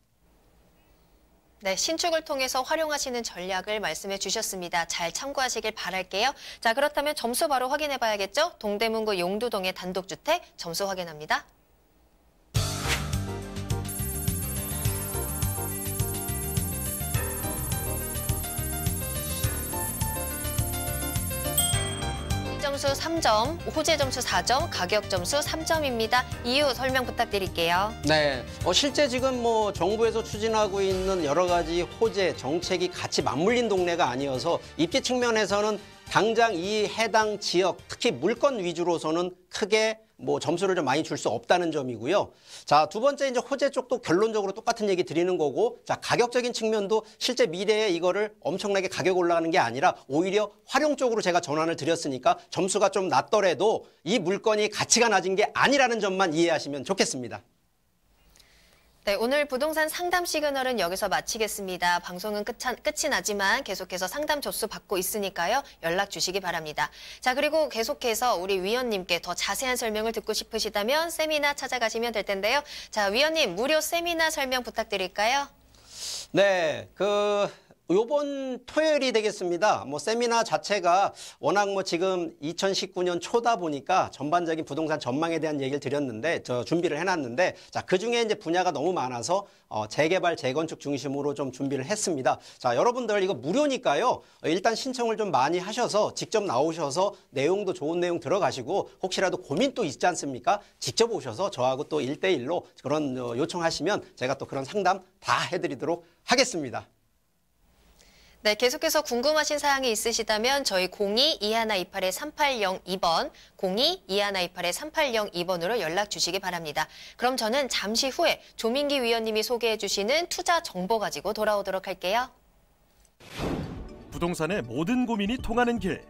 네, 신축을 통해서 활용하시는 전략을 말씀해 주셨습니다. 잘 참고하시길 바랄게요. 자, 그렇다면 점수 바로 확인해 봐야겠죠? 동대문구 용두동의 단독주택 점수 확인합니다. 점수 삼 점, 호재 점수 사 점, 가격 점수 삼 점입니다. 이유 설명 부탁드릴게요. 네, 어, 실제 지금 뭐 정부에서 추진하고 있는 여러 가지 호재 정책이 같이 맞물린 동네가 아니어서 입지 측면에서는 당장 이 해당 지역, 특히 물건 위주로서는 크게 뭐 점수를 좀 많이 줄 수 없다는 점이고요. 자, 두 번째 이제 호재 쪽도 결론적으로 똑같은 얘기 드리는 거고, 자, 가격적인 측면도 실제 미래에 이거를 엄청나게 가격 올라가는 게 아니라 오히려 활용 쪽으로 제가 전환을 드렸으니까 점수가 좀 낮더라도 이 물건이 가치가 낮은 게 아니라는 점만 이해하시면 좋겠습니다. 네, 오늘 부동산 상담 시그널은 여기서 마치겠습니다. 방송은 끝한, 끝이 나지만 계속해서 상담 접수 받고 있으니까요. 연락 주시기 바랍니다. 자, 그리고 계속해서 우리 위원님께 더 자세한 설명을 듣고 싶으시다면 세미나 찾아가시면 될 텐데요. 자, 위원님, 무료 세미나 설명 부탁드릴까요? 네, 그... 요번 토요일이 되겠습니다. 뭐 세미나 자체가 워낙 뭐 지금 이천십구 년 초다 보니까 전반적인 부동산 전망에 대한 얘기를 드렸는데, 저 준비를 해놨는데, 자, 그중에 이제 분야가 너무 많아서 어, 재개발, 재건축 중심으로 좀 준비를 했습니다. 자, 여러분들 이거 무료니까요. 일단 신청을 좀 많이 하셔서 직접 나오셔서 내용도 좋은 내용 들어가시고, 혹시라도 고민 또 있지 않습니까? 직접 오셔서 저하고 또 일 대 일로 그런 어, 요청하시면 제가 또 그런 상담 다 해드리도록 하겠습니다. 네, 계속해서 궁금하신 사항이 있으시다면 저희 공이 이일이팔에 삼팔공이 번, 공이 이일이팔에 삼팔공이 번으로 연락 주시기 바랍니다. 그럼 저는 잠시 후에 조민기 위원님이 소개해 주시는 투자 정보 가지고 돌아오도록 할게요. 부동산의 모든 고민이 통하는 길,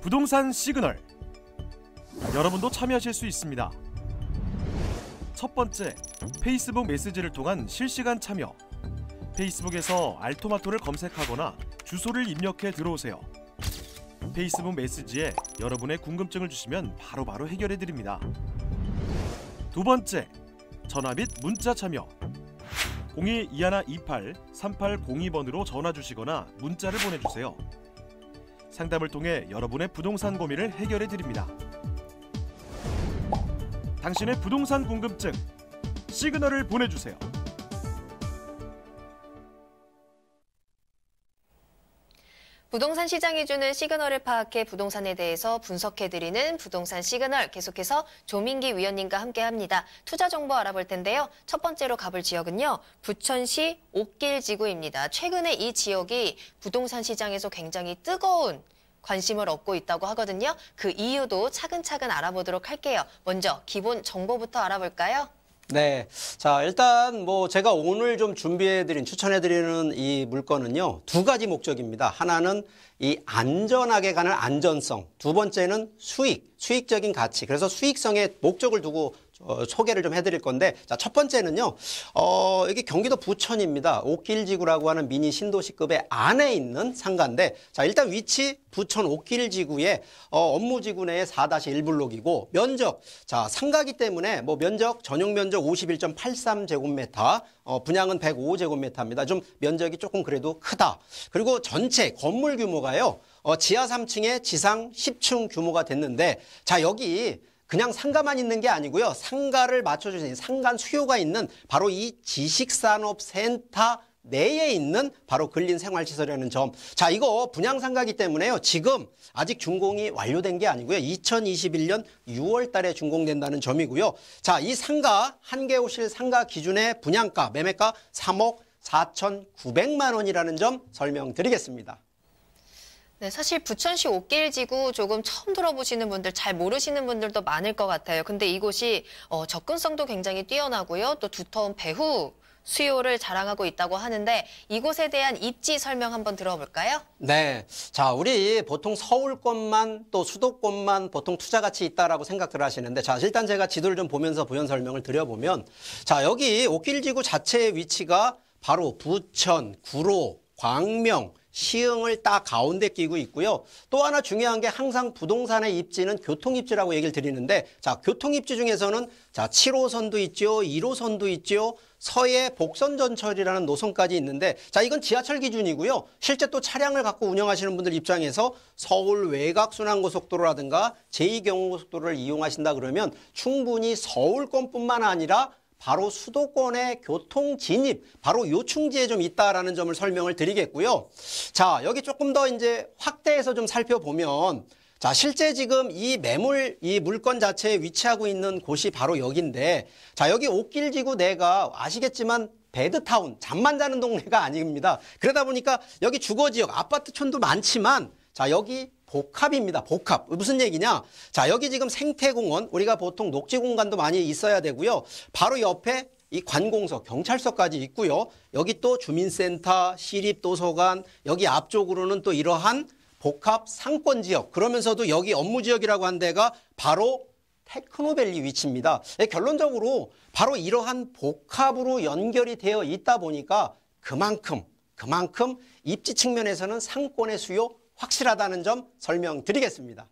부동산 시그널. 여러분도 참여하실 수 있습니다. 첫 번째, 페이스북 메시지를 통한 실시간 참여. 페이스북에서 알토마토를 검색하거나 주소를 입력해 들어오세요. 페이스북 메시지에 여러분의 궁금증을 주시면 바로바로 해결해드립니다. 두 번째, 전화 및 문자 참여. 공이 이일이팔 삼팔공이 번으로 전화 주시거나 문자를 보내주세요. 상담을 통해 여러분의 부동산 고민을 해결해드립니다. 당신의 부동산 궁금증, 시그널을 보내주세요. 부동산 시장이 주는 시그널을 파악해 부동산에 대해서 분석해드리는 부동산 시그널, 계속해서 조민기 위원님과 함께합니다. 투자 정보 알아볼 텐데요. 첫 번째로 가볼 지역은요, 부천시 옥길지구입니다. 최근에 이 지역이 부동산 시장에서 굉장히 뜨거운 관심을 얻고 있다고 하거든요. 그 이유도 차근차근 알아보도록 할게요. 먼저 기본 정보부터 알아볼까요? 네, 자, 일단 뭐 제가 오늘 좀 준비해드린, 추천해드리는 이 물건은요, 두 가지 목적입니다. 하나는 이 안전하게 가는 안전성, 두 번째는 수익, 수익적인 가치. 그래서 수익성에 목적을 두고 어, 소개를 좀 해드릴 건데, 자, 첫 번째는요, 어, 여기 경기도 부천입니다. 옥길지구라고 하는 미니 신도시급의 안에 있는 상가인데, 자, 일단 위치 부천 옥길지구의 어, 업무지구 내의 사 다시 일 블록이고, 면적, 자, 상가기 때문에 뭐 면적, 전용 면적 오십일 점 팔삼 제곱미터, 어, 분양은 백오 제곱미터입니다. 좀 면적이 조금 그래도 크다. 그리고 전체 건물 규모가요, 어, 지하 삼 층에 지상 십 층 규모가 됐는데, 자, 여기 그냥 상가만 있는 게 아니고요, 상가를 맞춰주신, 상간 수요가 있는 바로 이 지식산업센터 내에 있는 바로 근린생활시설이라는 점. 자, 이거 분양상가기 때문에요, 지금 아직 준공이 완료된 게 아니고요, 이천이십일 년 유월 달에 준공된다는 점이고요. 자, 이 상가, 한 개 호실 상가 기준의 분양가, 매매가 삼억 사천구백만 원이라는 점 설명드리겠습니다. 네, 사실 부천시 옥길지구 조금 처음 들어보시는 분들, 잘 모르시는 분들도 많을 것 같아요. 근데 이곳이 어, 접근성도 굉장히 뛰어나고요, 또 두터운 배후 수요를 자랑하고 있다고 하는데, 이곳에 대한 입지 설명 한번 들어볼까요? 네, 자, 우리 보통 서울권만 또 수도권만 보통 투자 가치 있다라고 생각들 하시는데, 자, 일단 제가 지도를 좀 보면서 부연 설명을 드려보면, 자, 여기 옥길지구 자체의 위치가 바로 부천, 구로, 광명, 시흥을 딱 가운데 끼고 있고요. 또 하나 중요한 게, 항상 부동산의 입지는 교통입지라고 얘기를 드리는데, 자, 교통입지 중에서는 자, 칠 호선도 있죠, 일 호선도 있죠, 서해 복선전철이라는 노선까지 있는데, 자, 이건 지하철 기준이고요. 실제 또 차량을 갖고 운영하시는 분들 입장에서 서울 외곽순환고속도로라든가 제이 경부고속도로를 이용하신다 그러면 충분히 서울권뿐만 아니라 바로 수도권의 교통 진입, 바로 요충지에 좀 있다라는 점을 설명을 드리겠고요. 자, 여기 조금 더 이제 확대해서 좀 살펴보면, 자, 실제 지금 이 매물, 이 물건 자체에 위치하고 있는 곳이 바로 여기인데, 자, 여기 옥길지구 내가 아시겠지만 베드타운, 잠만 자는 동네가 아닙니다. 그러다 보니까 여기 주거지역, 아파트촌도 많지만, 자, 여기 복합입니다. 복합. 무슨 얘기냐? 자, 여기 지금 생태공원, 우리가 보통 녹지공간도 많이 있어야 되고요. 바로 옆에 이 관공서, 경찰서까지 있고요. 여기 또 주민센터, 시립도서관, 여기 앞쪽으로는 또 이러한 복합 상권지역, 그러면서도 여기 업무지역이라고 한 데가 바로 테크노밸리 위치입니다. 결론적으로 바로 이러한 복합으로 연결이 되어 있다 보니까 그만큼 그만큼 입지 측면에서는 상권의 수요 확실하다는 점 설명드리겠습니다.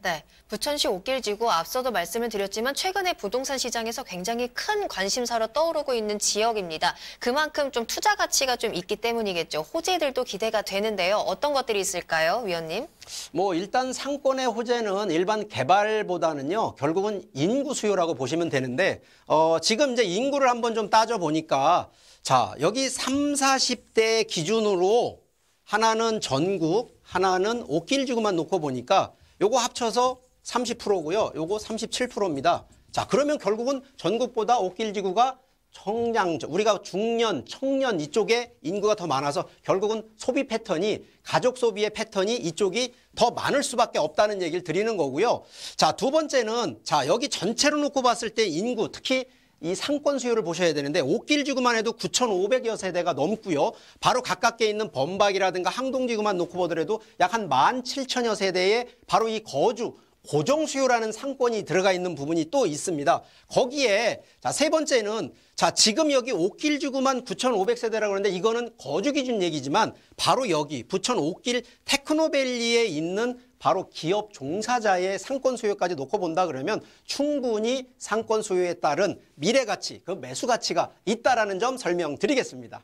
네, 부천시 옥길지구 앞서도 말씀을 드렸지만 최근에 부동산 시장에서 굉장히 큰 관심사로 떠오르고 있는 지역입니다. 그만큼 좀 투자 가치가 좀 있기 때문이겠죠. 호재들도 기대가 되는데요. 어떤 것들이 있을까요, 위원님? 뭐 일단 상권의 호재는 일반 개발보다는요, 결국은 인구 수요라고 보시면 되는데, 어, 지금 이제 인구를 한번 좀 따져 보니까, 자, 여기 삼, 사십 대 기준으로 하나는 전국, 하나는 옥길지구만 놓고 보니까 요거 합쳐서 삼십 퍼센트고요. 요거 삼십칠 퍼센트입니다. 자, 그러면 결국은 전국보다 옥길지구가 청량, 우리가 중년, 청년 이쪽에 인구가 더 많아서 결국은 소비 패턴이, 가족 소비의 패턴이 이쪽이 더 많을 수밖에 없다는 얘기를 드리는 거고요. 자, 두 번째는, 자, 여기 전체로 놓고 봤을 때 인구, 특히 이 상권 수요를 보셔야 되는데, 옥길지구만 해도 구천오백여 세대가 넘고요. 바로 가깝게 있는 범박이라든가 항동지구만 놓고 보더라도 약 한 만 칠천여 세대의 바로 이 거주, 고정 수요라는 상권이 들어가 있는 부분이 또 있습니다. 거기에, 자, 세 번째는, 자, 지금 여기 옥길지구만 구천오백 세대라고 하는데, 이거는 거주 기준 얘기지만 바로 여기 부천 옥길 테크노밸리에 있는 바로 기업 종사자의 상권 수요까지 놓고 본다 그러면 충분히 상권 수요에 따른 미래 가치, 그 매수 가치가 있다라는 점 설명드리겠습니다.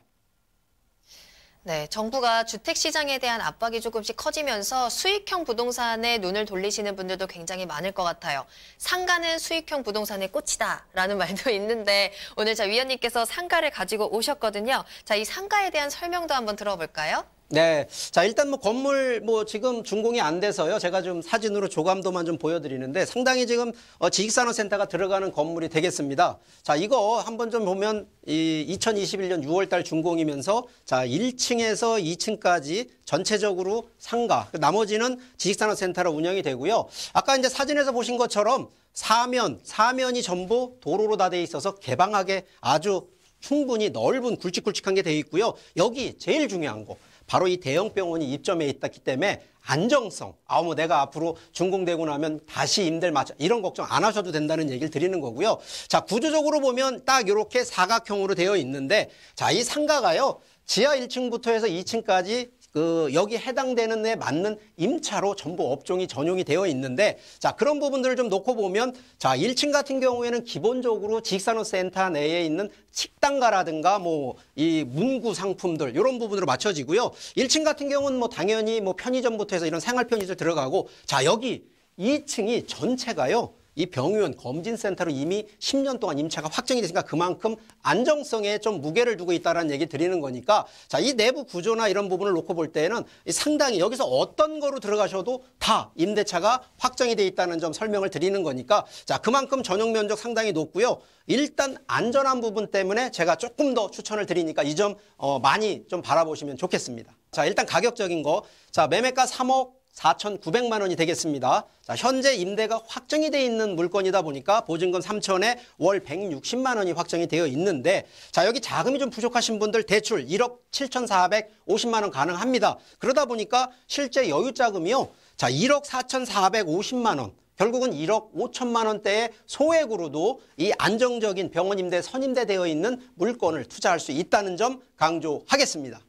네, 정부가 주택 시장에 대한 압박이 조금씩 커지면서 수익형 부동산에 눈을 돌리시는 분들도 굉장히 많을 것 같아요. 상가는 수익형 부동산의 꽃이다라는 말도 있는데, 오늘 자 위원님께서 상가를 가지고 오셨거든요. 자, 이 상가에 대한 설명도 한번 들어볼까요? 네, 자, 일단 뭐 건물 뭐 지금 준공이 안 돼서요. 제가 좀 사진으로 조감도만 좀 보여드리는데, 상당히 지금 어, 지식산업센터가 들어가는 건물이 되겠습니다. 자, 이거 한번 좀 보면 이 이천이십일 년 유월 달 준공이면서, 자, 일 층에서 이 층까지 전체적으로 상가, 나머지는 지식산업센터로 운영이 되고요. 아까 이제 사진에서 보신 것처럼 사면, 사면이 전부 도로로 다 돼 있어서 개방하게 아주 충분히 넓은 굵직굵직한 게 돼 있고요. 여기 제일 중요한 거. 바로 이 대형 병원이 입점해 있기 때문에 안정성, 아, 뭐 내가 앞으로 준공되고 나면 다시 임대를 맞춰, 이런 걱정 안 하셔도 된다는 얘기를 드리는 거고요. 자, 구조적으로 보면 딱 이렇게 사각형으로 되어 있는데, 자, 이 상가가요, 지하 일 층부터 해서 이 층까지 그 여기 해당되는 데 맞는 임차로 전부 업종이 전용이 되어 있는데, 자, 그런 부분들을 좀 놓고 보면, 자, 일 층 같은 경우에는 기본적으로 지식산업센터 내에 있는 식당가라든가 뭐 이 문구 상품들 이런 부분으로 맞춰지고요. 일 층 같은 경우는 뭐 당연히 뭐 편의점부터 해서 이런 생활 편의점 들어가고, 자, 여기 이 층이 전체가요, 이 병의원 검진센터로 이미 십 년 동안 임차가 확정이 됐으니까 그만큼 안정성에 좀 무게를 두고 있다는 얘기 드리는 거니까, 자, 이 내부 구조나 이런 부분을 놓고 볼 때는 상당히 여기서 어떤 거로 들어가셔도 다 임대차가 확정이 돼 있다는 점 설명을 드리는 거니까, 자, 그만큼 전용 면적 상당히 높고요. 일단 안전한 부분 때문에 제가 조금 더 추천을 드리니까 이 점 어, 많이 좀 바라보시면 좋겠습니다. 자, 일단 가격적인 거, 자, 매매가 삼억 사천구백만 원이 되겠습니다. 자, 현재 임대가 확정이 돼 있는 물건이다 보니까 보증금 삼천에 월 백육십만 원이 확정이 되어 있는데, 자, 여기 자금이 좀 부족하신 분들 대출 일억 칠천사백오십만 원 가능합니다. 그러다 보니까 실제 여유 자금이요, 자, 일억 사천사백오십만 원. 결국은 일억 오천만 원대의 소액으로도 이 안정적인 병원 임대, 선임대되어 있는 물건을 투자할 수 있다는 점 강조하겠습니다.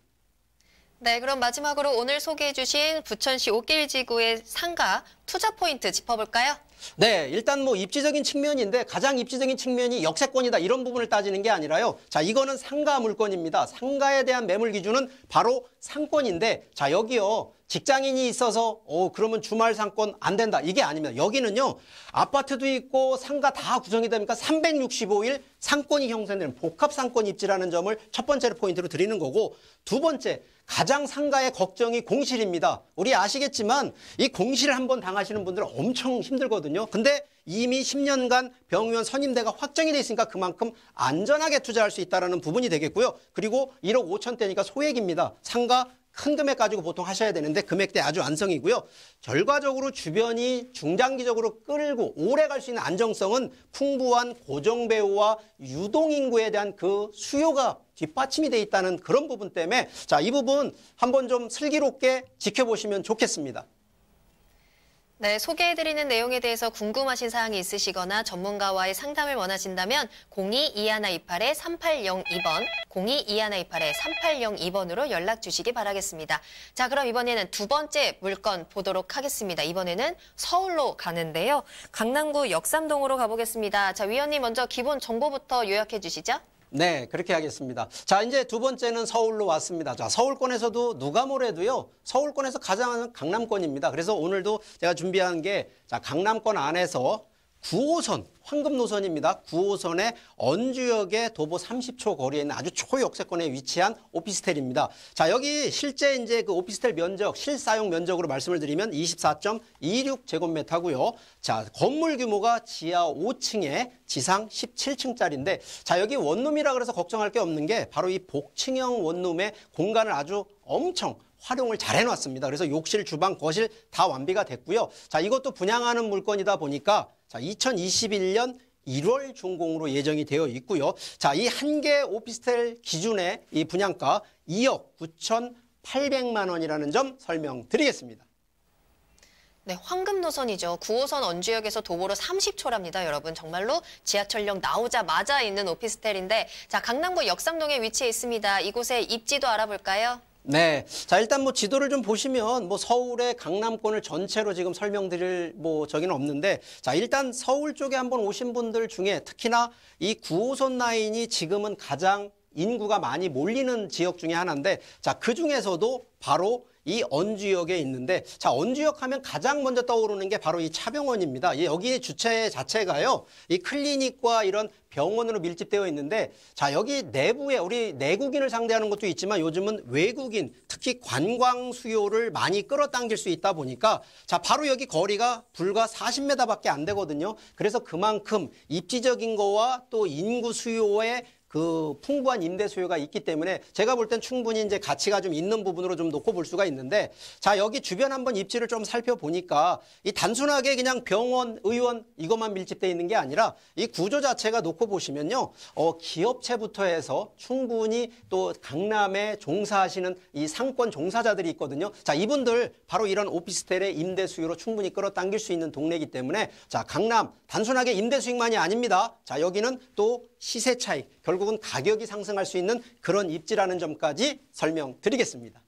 네, 그럼 마지막으로 오늘 소개해 주신 부천시 옥길지구의 상가 투자 포인트 짚어볼까요? 네, 일단 뭐 입지적인 측면인데 가장 입지적인 측면이 역세권이다 이런 부분을 따지는 게 아니라요. 자, 이거는 상가 물건입니다. 상가에 대한 매물 기준은 바로 상권인데, 자, 여기요. 직장인이 있어서 어 그러면 주말 상권 안 된다, 이게 아닙니다. 여기는요 아파트도 있고 상가 다 구성이 되니까 삼백육십오 일 상권이 형성되는 복합 상권 입지라는 점을 첫 번째로 포인트로 드리는 거고, 두 번째 가장 상가의 걱정이 공실입니다. 우리 아시겠지만 이 공실 한번 당하시는 분들은 엄청 힘들거든요. 근데 이미 십 년간 병의원 선임대가 확정이 돼 있으니까 그만큼 안전하게 투자할 수 있다는 부분이 되겠고요. 그리고 일억 오천대니까 소액입니다. 상가 큰 금액 가지고 보통 하셔야 되는데 금액대 아주 안성이고요. 결과적으로 주변이 중장기적으로 끌고 오래 갈 수 있는 안정성은 풍부한 고정 배우와 유동 인구에 대한 그 수요가 뒷받침이 돼 있다는 그런 부분 때문에, 자, 이 부분 한번 좀 슬기롭게 지켜보시면 좋겠습니다. 네, 소개해드리는 내용에 대해서 궁금하신 사항이 있으시거나 전문가와의 상담을 원하신다면 공이 이일이팔에 삼팔공이 번, 공이 이일이팔에 삼팔공이 번으로 연락 주시기 바라겠습니다. 자, 그럼 이번에는 두 번째 물건 보도록 하겠습니다. 이번에는 서울로 가는데요. 강남구 역삼동으로 가보겠습니다. 자, 위원님 먼저 기본 정보부터 요약해 주시죠. 네, 그렇게 하겠습니다. 자, 이제 두 번째는 서울로 왔습니다. 자, 서울권에서도 누가 뭐래도요, 서울권에서 가장 강남권입니다. 그래서 오늘도 제가 준비한 게, 자, 강남권 안에서 구 호선, 황금 노선입니다. 구 호선의 언주역의 도보 삼십 초 거리에 있는 아주 초역세권에 위치한 오피스텔입니다. 자, 여기 실제 이제 그 오피스텔 면적, 실사용 면적으로 말씀을 드리면 이십사 점 이육 제곱미터고요. 자, 건물 규모가 지하 오 층에 지상 십칠 층짜리인데, 자, 여기 원룸이라 그래서 걱정할 게 없는 게 바로 이 복층형 원룸의 공간을 아주 엄청 활용을 잘 해놨습니다. 그래서 욕실, 주방, 거실 다 완비가 됐고요. 자, 이것도 분양하는 물건이다 보니까 자, 이천이십일 년 일 월 준공으로 예정이 되어 있고요. 자, 이 한 개 오피스텔 기준의 이 분양가 이억 구천팔백만 원이라는 점 설명드리겠습니다. 네, 황금 노선이죠. 구 호선 언주역에서 도보로 삼십 초랍니다. 여러분, 정말로 지하철역 나오자마자 있는 오피스텔인데, 자, 강남구 역삼동에 위치해 있습니다. 이곳의 입지도 알아볼까요? 네, 자, 일단 뭐 지도를 좀 보시면 뭐 서울의 강남권을 전체로 지금 설명드릴 뭐 저기는 없는데, 자, 일단 서울 쪽에 한번 오신 분들 중에 특히나 이 구 호선 라인이 지금은 가장 인구가 많이 몰리는 지역 중에 하나인데, 자, 그 중에서도 바로 이 언주역에 있는데, 자, 언주역 하면 가장 먼저 떠오르는 게 바로 이 차병원입니다. 여기 주체 자체가요, 이 클리닉과 이런 병원으로 밀집되어 있는데, 자, 여기 내부에 우리 내국인을 상대하는 것도 있지만 요즘은 외국인, 특히 관광 수요를 많이 끌어당길 수 있다 보니까, 자, 바로 여기 거리가 불과 사십 미터밖에 안 되거든요. 그래서 그만큼 입지적인 거와 또 인구 수요에 그 풍부한 임대 수요가 있기 때문에 제가 볼 땐 충분히 이제 가치가 좀 있는 부분으로 좀 놓고 볼 수가 있는데, 자, 여기 주변 한번 입지를 좀 살펴보니까 이 단순하게 그냥 병원, 의원 이것만 밀집돼 있는 게 아니라 이 구조 자체가 놓고 보시면요, 어, 기업체부터 해서 충분히 또 강남에 종사하시는 이 상권 종사자들이 있거든요. 자, 이분들 바로 이런 오피스텔의 임대 수요로 충분히 끌어당길 수 있는 동네이기 때문에, 자, 강남 단순하게 임대 수익만이 아닙니다. 자, 여기는 또 시세 차익, 결국은 가격이 상승할 수 있는 그런 입지라는 점까지 설명드리겠습니다.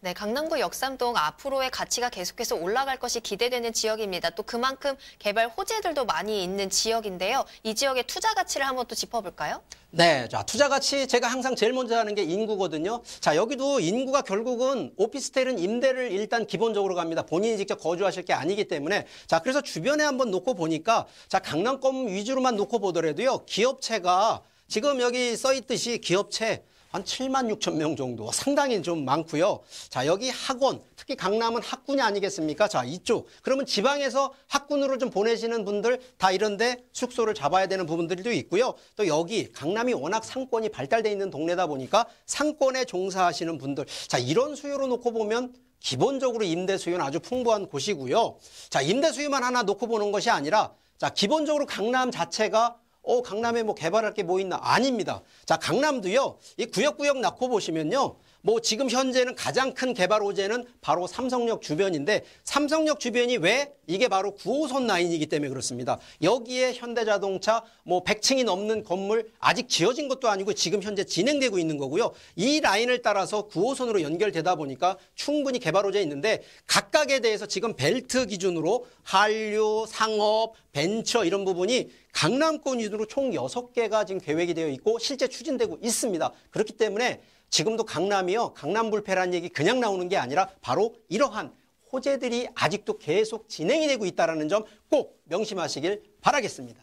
네, 강남구 역삼동 앞으로의 가치가 계속해서 올라갈 것이 기대되는 지역입니다. 또 그만큼 개발 호재들도 많이 있는 지역인데요. 이 지역의 투자 가치를 한번 또 짚어볼까요? 네, 자, 투자 가치 제가 항상 제일 먼저 하는 게 인구거든요. 자, 여기도 인구가 결국은 오피스텔은 임대를 일단 기본적으로 갑니다. 본인이 직접 거주하실 게 아니기 때문에, 자, 그래서 주변에 한번 놓고 보니까, 자, 강남권 위주로만 놓고 보더라도요, 기업체가 지금 여기 써 있듯이 기업체 한 칠만 육천 명 정도, 상당히 좀 많고요. 자, 여기 학원, 특히 강남은 학군이 아니겠습니까? 자, 이쪽. 그러면 지방에서 학군으로 좀 보내시는 분들 다 이런데 숙소를 잡아야 되는 부분들도 있고요. 또 여기 강남이 워낙 상권이 발달돼 있는 동네다 보니까 상권에 종사하시는 분들, 자, 이런 수요로 놓고 보면 기본적으로 임대 수요는 아주 풍부한 곳이고요. 자, 임대 수요만 하나 놓고 보는 것이 아니라, 자, 기본적으로 강남 자체가 어, 강남에 뭐 개발할 게 뭐 있나? 아닙니다. 자, 강남도요, 이 구역구역 놓고 보시면요, 뭐 지금 현재는 가장 큰 개발 호재는 바로 삼성역 주변인데, 삼성역 주변이 왜? 이게 바로 구 호선 라인이기 때문에 그렇습니다. 여기에 현대자동차 뭐 백 층이 넘는 건물 아직 지어진 것도 아니고 지금 현재 진행되고 있는 거고요. 이 라인을 따라서 구 호선으로 연결되다 보니까 충분히 개발 호재 있는데, 각각에 대해서 지금 벨트 기준으로 한류, 상업, 벤처 이런 부분이 강남권 위주로 총 여섯 개가 지금 계획이 되어 있고 실제 추진되고 있습니다. 그렇기 때문에 지금도 강남이요, 강남 불패라는 얘기 그냥 나오는 게 아니라 바로 이러한 호재들이 아직도 계속 진행이 되고 있다는 점 꼭 명심하시길 바라겠습니다.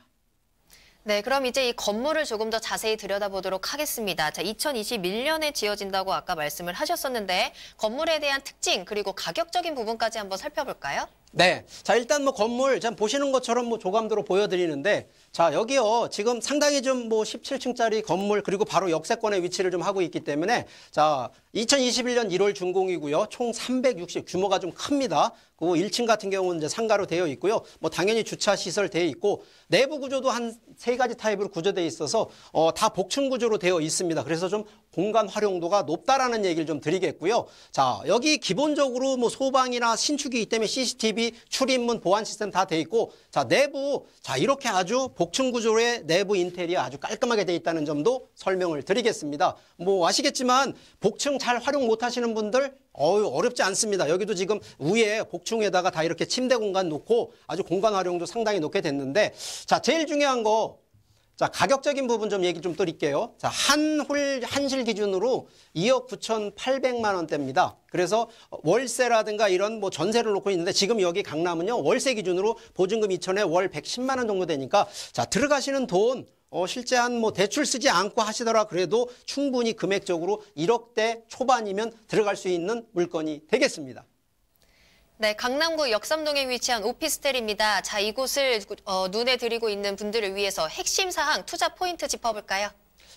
네, 그럼 이제 이 건물을 조금 더 자세히 들여다보도록 하겠습니다. 자, 이천이십일 년에 지어진다고 아까 말씀을 하셨었는데 건물에 대한 특징 그리고 가격적인 부분까지 한번 살펴볼까요? 네, 자 일단 뭐 건물 참 보시는 것처럼 뭐 조감도로 보여드리는데 자 여기요 지금 상당히 좀 뭐 십칠 층짜리 건물 그리고 바로 역세권의 위치를 좀 하고 있기 때문에 자 이천이십일 년 일월 준공이고요 총 삼백육십 규모가 좀 큽니다. 그리고 일 층 같은 경우는 이제 상가로 되어 있고요 뭐 당연히 주차 시설 되어 있고 내부 구조도 한 세 가지 타입으로 구조되어 있어서 어, 다 복층 구조로 되어 있습니다. 그래서 좀 공간 활용도가 높다라는 얘기를 좀 드리겠고요. 자 여기 기본적으로 뭐 소방이나 신축이기 때문에 씨씨티비 출입문 보안 시스템 다 돼 있고 자 내부 자 이렇게 아주 복층 구조의 내부 인테리어 아주 깔끔하게 돼 있다는 점도 설명을 드리겠습니다. 뭐 아시겠지만 복층 잘 활용 못 하시는 분들 어유 어렵지 않습니다. 여기도 지금 위에 복층에다가 다 이렇게 침대 공간 놓고 아주 공간 활용도 상당히 높게 됐는데 자 제일 중요한 거 자 가격적인 부분 좀 얘기 좀 드릴게요. 자 한 홀 한실 기준으로 이억 구천팔백만 원대입니다. 그래서 월세라든가 이런 뭐 전세를 놓고 있는데 지금 여기 강남은요 월세 기준으로 보증금 이천에 월 백십만 원 정도 되니까 자 들어가시는 돈 어, 실제 한 뭐 대출 쓰지 않고 하시더라 그래도 충분히 금액적으로 일억대 초반이면 들어갈 수 있는 물건이 되겠습니다. 네, 강남구 역삼동에 위치한 오피스텔입니다. 자, 이곳을 어, 눈에 들이고 있는 분들을 위해서 핵심 사항, 투자 포인트 짚어볼까요?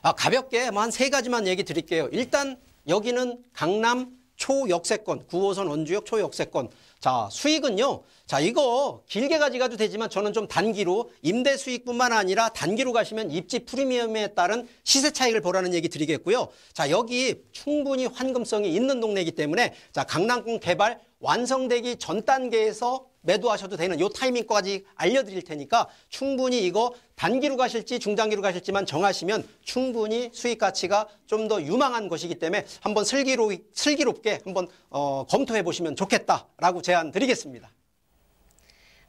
아, 가볍게 뭐 한 세 가지만 얘기 드릴게요. 일단 여기는 강남 초역세권, 구 호선 원주역 초역세권. 자, 수익은요. 자, 이거 길게 가져가도 되지만 저는 좀 단기로 임대 수익뿐만 아니라 단기로 가시면 입지 프리미엄에 따른 시세 차익을 보라는 얘기 드리겠고요. 자, 여기 충분히 환금성이 있는 동네이기 때문에 자, 강남권 개발 완성되기 전 단계에서 매도하셔도 되는 요 타이밍까지 알려드릴 테니까 충분히 이거 단기로 가실지 중장기로 가실지만 정하시면 충분히 수익 가치가 좀 더 유망한 것이기 때문에 한번 슬기로, 슬기롭게 한번 어, 검토해 보시면 좋겠다라고 제안 드리겠습니다.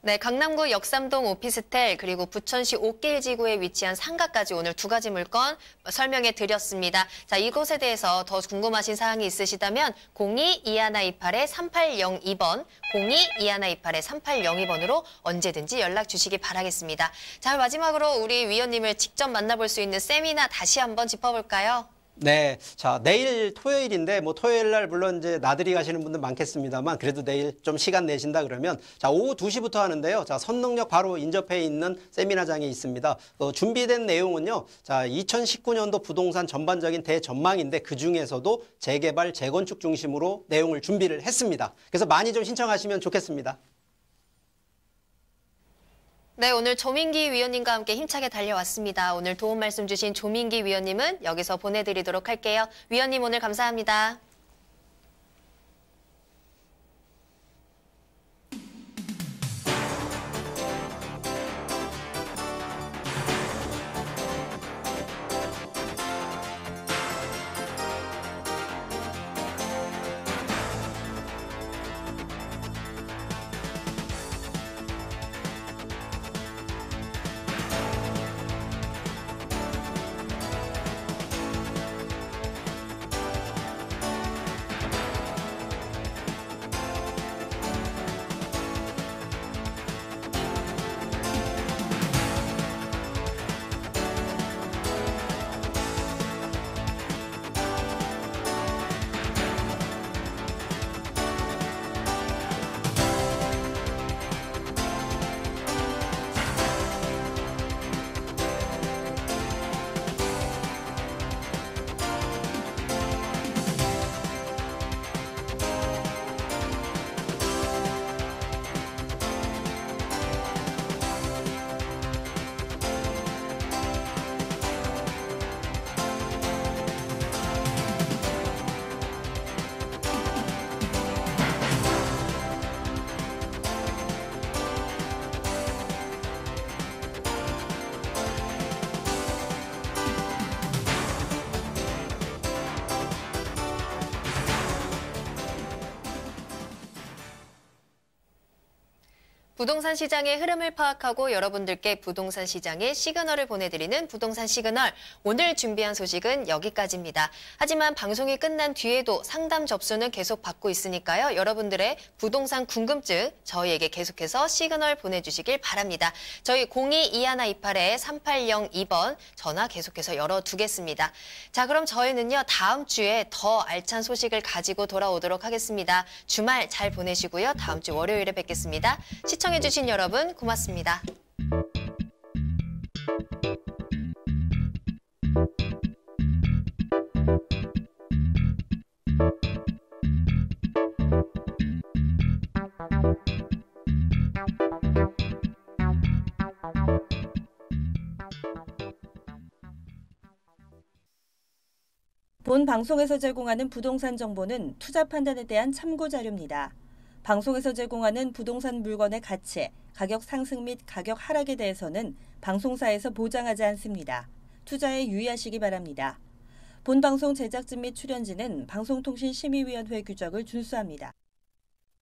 네, 강남구 역삼동 오피스텔 그리고 부천시 옥길 지구에 위치한 상가까지 오늘 두 가지 물건 설명해 드렸습니다. 자, 이곳에 대해서 더 궁금하신 사항이 있으시다면 공이 이일이팔에 삼팔공이 번, 공이 이일이팔에 삼팔공이 번으로 언제든지 연락 주시기 바라겠습니다. 자, 마지막으로 우리 위원님을 직접 만나볼 수 있는 세미나 다시 한번 짚어볼까요? 네, 자 내일 토요일인데 뭐 토요일 날 물론 이제 나들이 가시는 분들 많겠습니다만 그래도 내일 좀 시간 내신다 그러면 자 오후 두 시부터 하는데요. 자 선릉역 바로 인접해 있는 세미나장이 있습니다. 어, 준비된 내용은요. 자 이천십구 년도 부동산 전반적인 대전망인데 그 중에서도 재개발, 재건축 중심으로 내용을 준비를 했습니다. 그래서 많이 좀 신청하시면 좋겠습니다. 네, 오늘 조민기 위원님과 함께 힘차게 달려왔습니다. 오늘 도움 말씀 주신 조민기 위원님은 여기서 보내드리도록 할게요. 위원님 오늘 감사합니다. 부동산 시장의 흐름을 파악하고 여러분들께 부동산 시장의 시그널을 보내드리는 부동산 시그널, 오늘 준비한 소식은 여기까지입니다. 하지만 방송이 끝난 뒤에도 상담 접수는 계속 받고 있으니까요. 여러분들의 부동산 궁금증 저희에게 계속해서 시그널 보내주시길 바랍니다. 저희 공이 이일이팔에 삼팔공이 번 전화 계속해서 열어두겠습니다. 자, 그럼 저희는요, 다음 주에 더 알찬 소식을 가지고 돌아오도록 하겠습니다. 주말 잘 보내시고요. 다음 주 월요일에 뵙겠습니다. 시청 시청해주신 여러분 고맙습니다. 본 방송에서 제공하는 부동산 정보는 투자 판단에 대한 참고 자료입니다. 방송에서 제공하는 부동산 물건의 가치, 가격 상승 및 가격 하락에 대해서는 방송사에서 보장하지 않습니다. 투자에 유의하시기 바랍니다. 본 방송 제작진 및 출연진은 방송통신심의위원회 규정을 준수합니다.